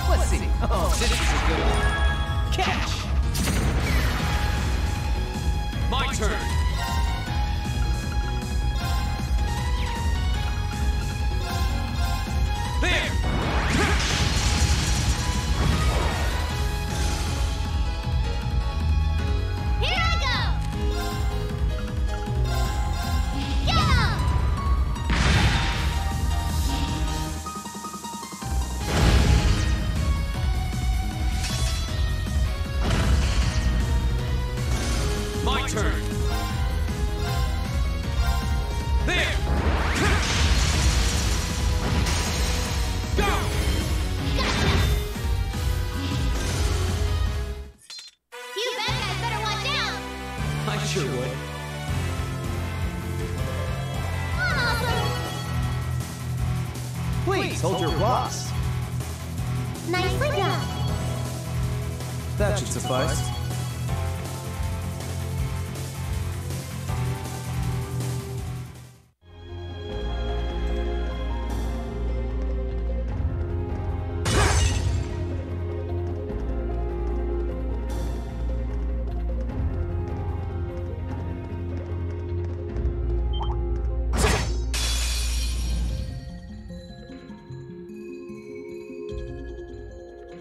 Let's see. Oh, this is a good one. Catch! My turn. There! Here I go! Go! Turn. sure would. Awesome. Please hold your blocks. Nicely done. That should suffice.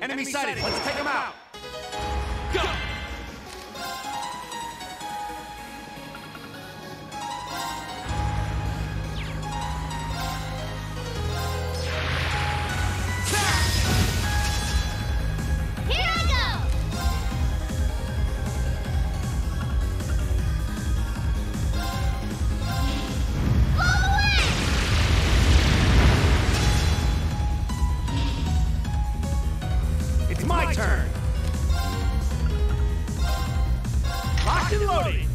Enemy sighted. Let's take him out. Go! Here I go! All the way! It's my, my turn. turn. Locked and loaded. You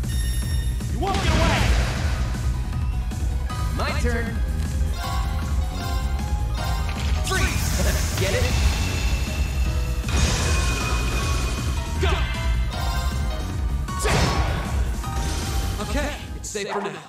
won't get away. My, My turn. turn. Freeze. Get it? Go. Okay, it's safe for now.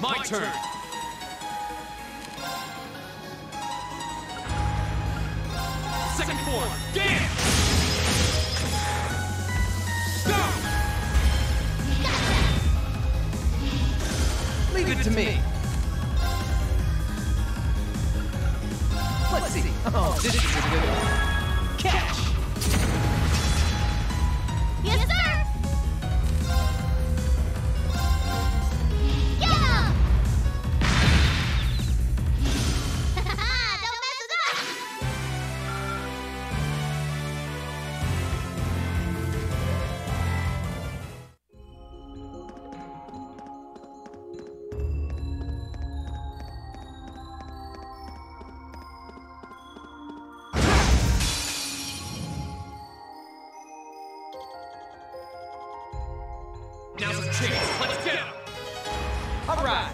My, My turn. turn. Second floor. Damn! Go! Gotcha. Leave, Leave it to me. me. Let's see. Oh, this is a good one. Catch! Yes, sir! Now's a chance. Let's get him. All right.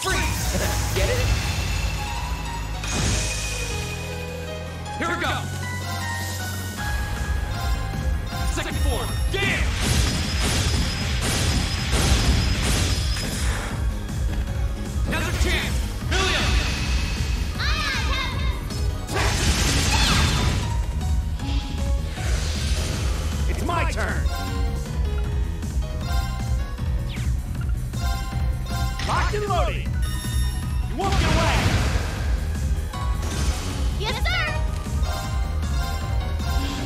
Freeze. Get it? Here we go. Second form. Damn. Now's a chance. My turn. Locked and loaded. You won't get away. Yes, sir.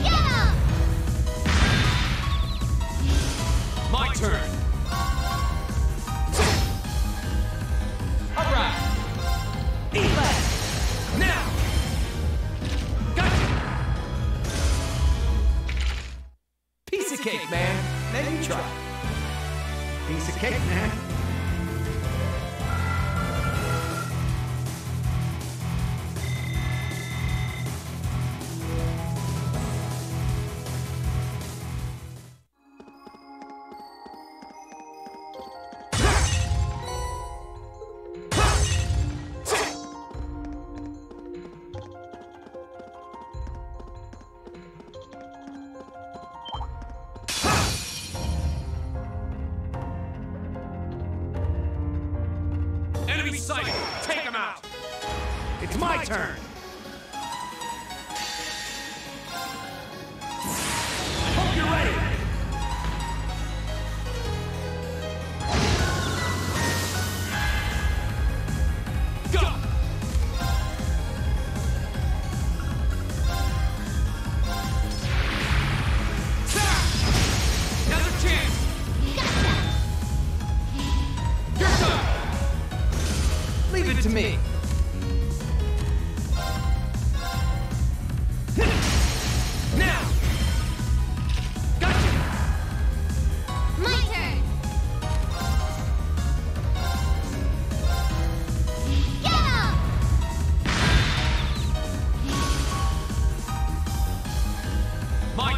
Yeah. My, My turn. turn. All right. Eat left. Now. Cake, man. Maybe you try. Piece of cake, man. Sight. Take him out. It's, it's my, my turn. turn. I hope you're ready. Go.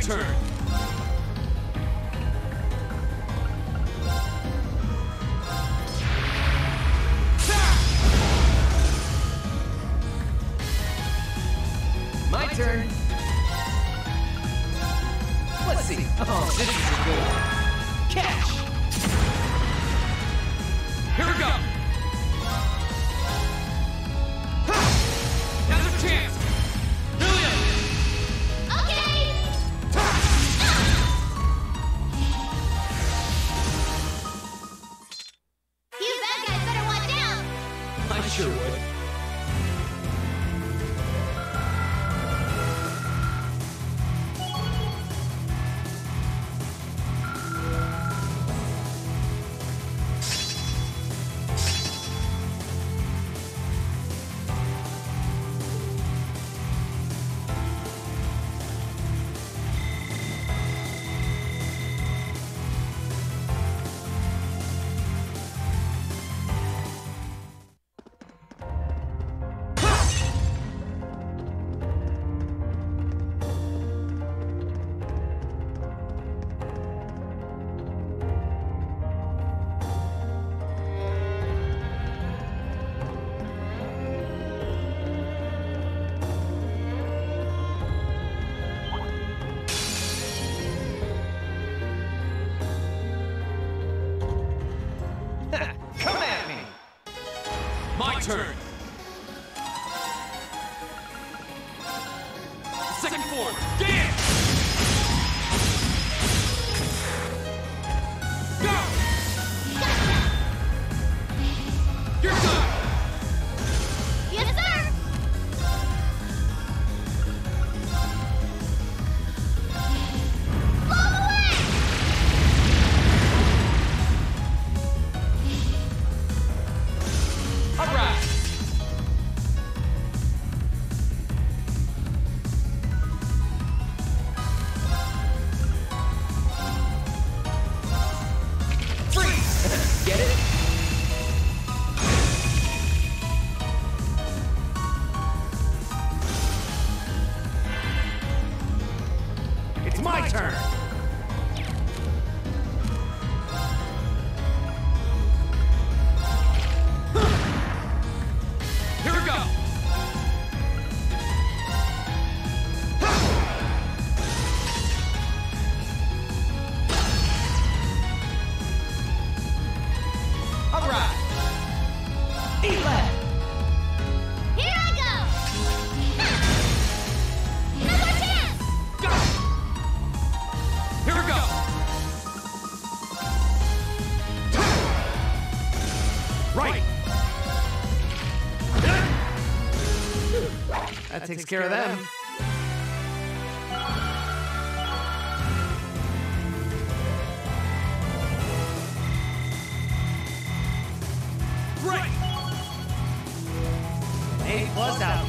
my turn. My turn. Let's see. Oh, this is a good one. Catch. Here we go. That's a chance. Sure would. Turn. Second form. Dance! Go! Gotcha. You're done! Yes, sir! Blow away! All right. My turn. Here we go. All right. Eat left. Right. That, that takes, takes care, care of them. them. Right. A plus out.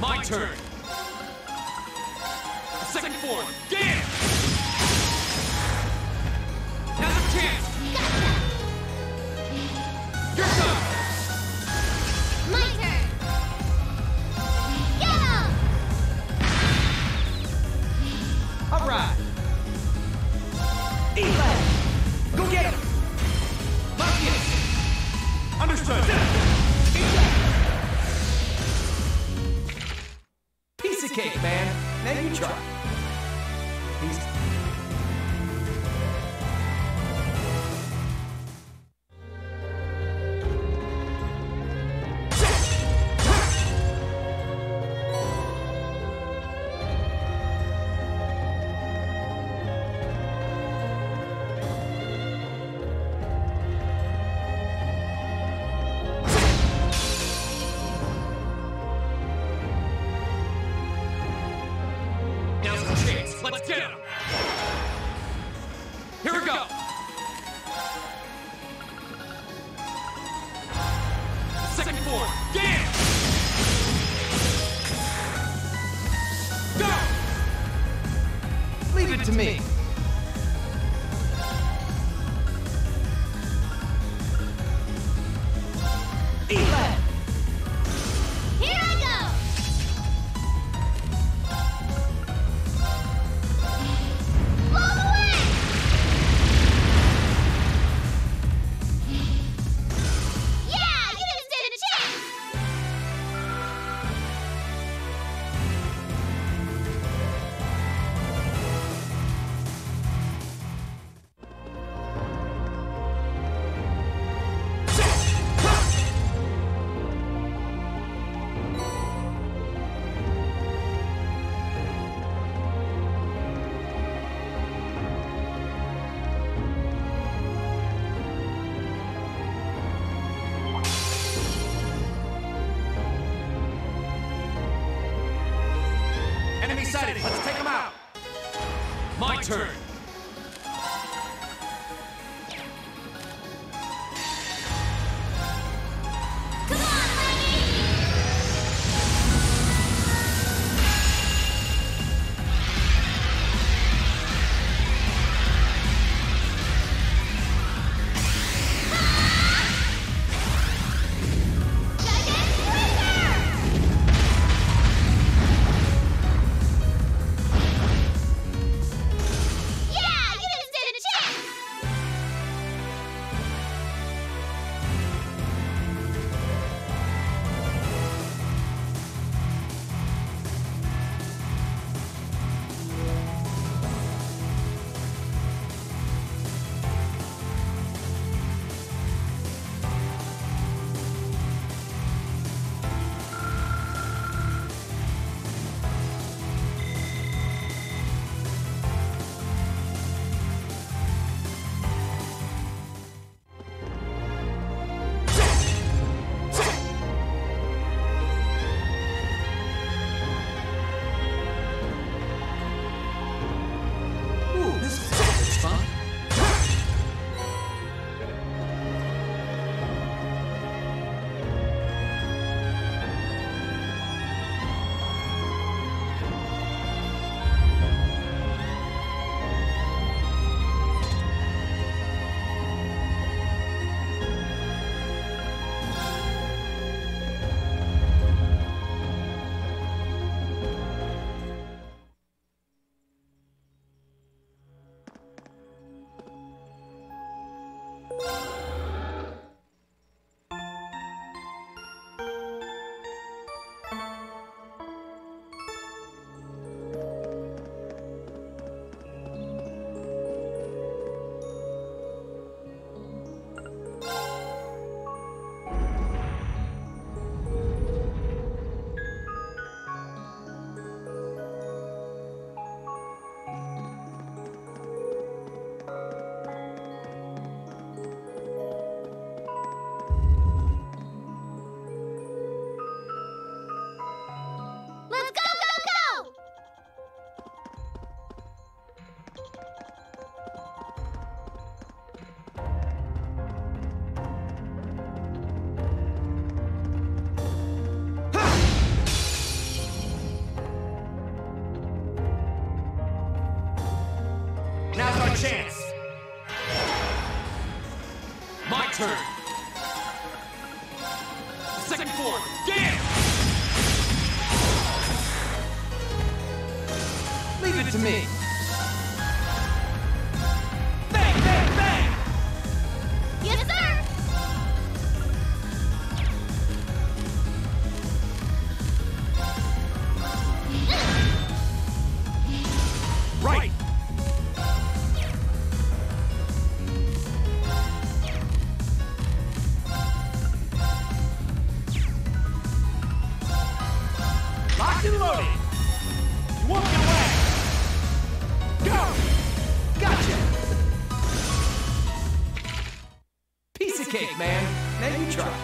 My turn. Second form. Dance! Now's a chance. Gotcha. You're done. My turn. Go! All right. Eli, go get him. Lock it. Understood. Cake, man. Now you try. Peace. second board. Damn! Go! Leave it to me. Let's take him out. My, My turn. turn. Chance. My turn. Second board. Damn! Leave it to me. Bang, bang, bang! Yes, sir! Right! Cake, man. Now you try.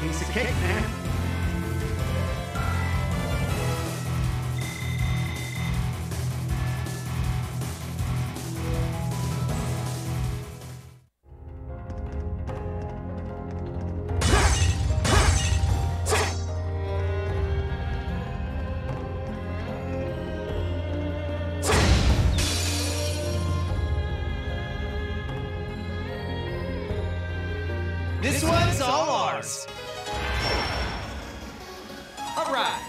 Piece of cake, man. This one's all ours. All right.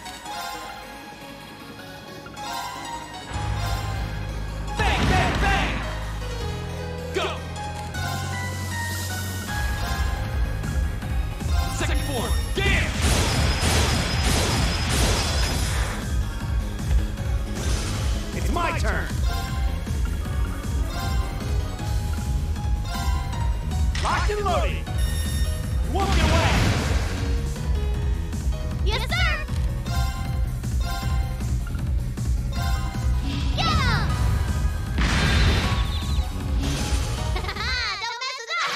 Bang, bang, bang. Go. Second form. Damn. It's my turn. Locked and loaded. Walk your way. Yes, sir. Go. Don't mess it up.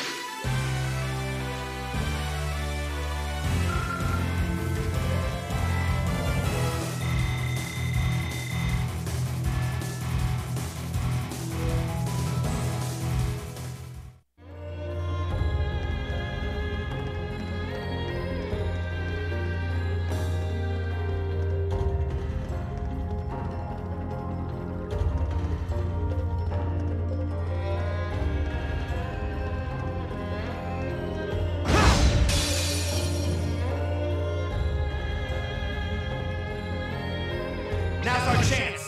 Now's our chance.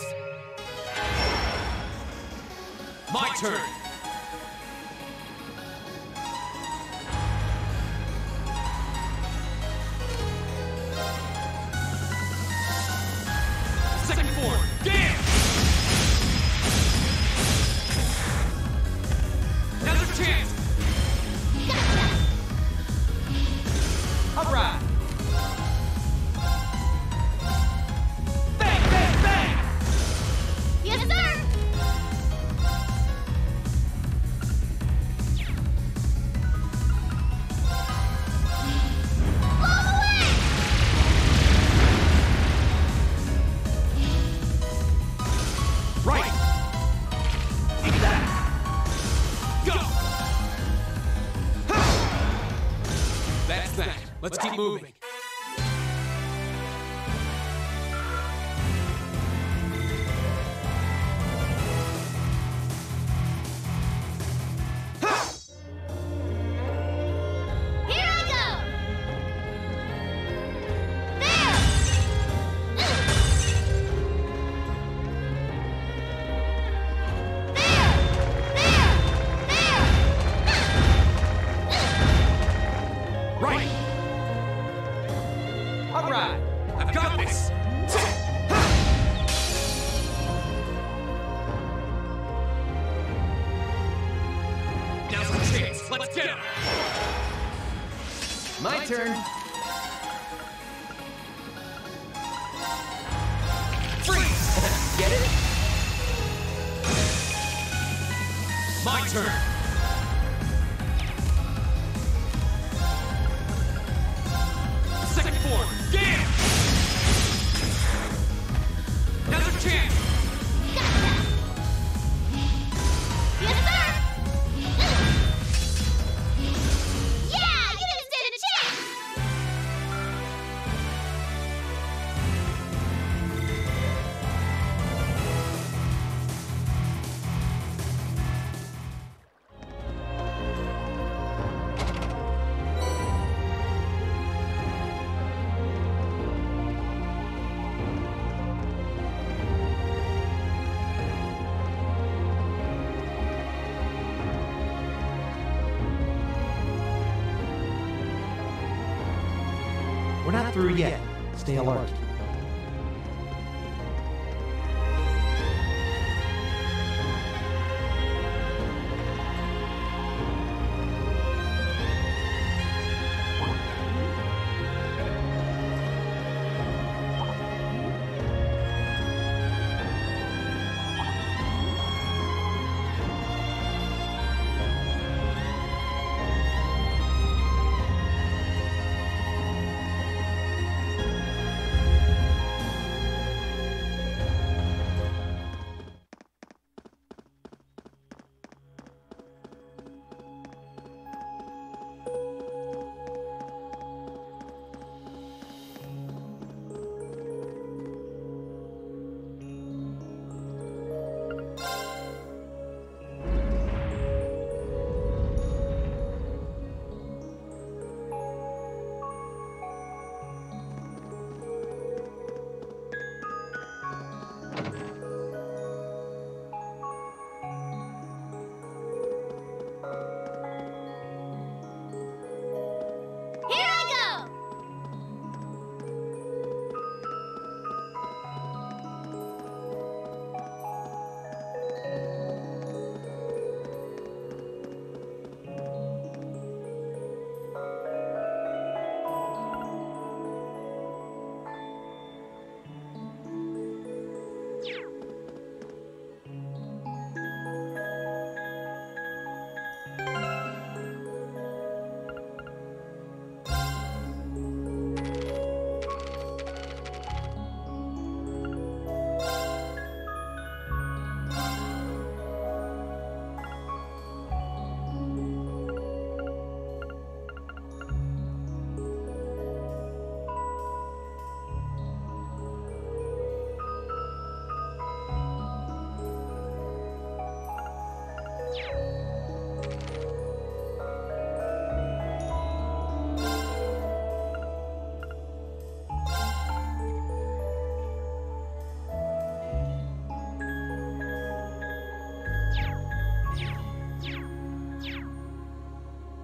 My turn. Second form. Damn! Now's our chance. Gotcha. All right. That's that. Let's, Let's keep, keep moving. moving. Right! Alright! I've got this! Now's our chance! Let's get him! My, My turn! Freeze! Get it? My, My turn! turn. Damn! Another chance! Gotcha! Yes, sir! Yeah! You didn't stand a chance! We're not through yet. Stay alert.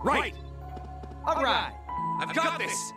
Right! All right! I've got this!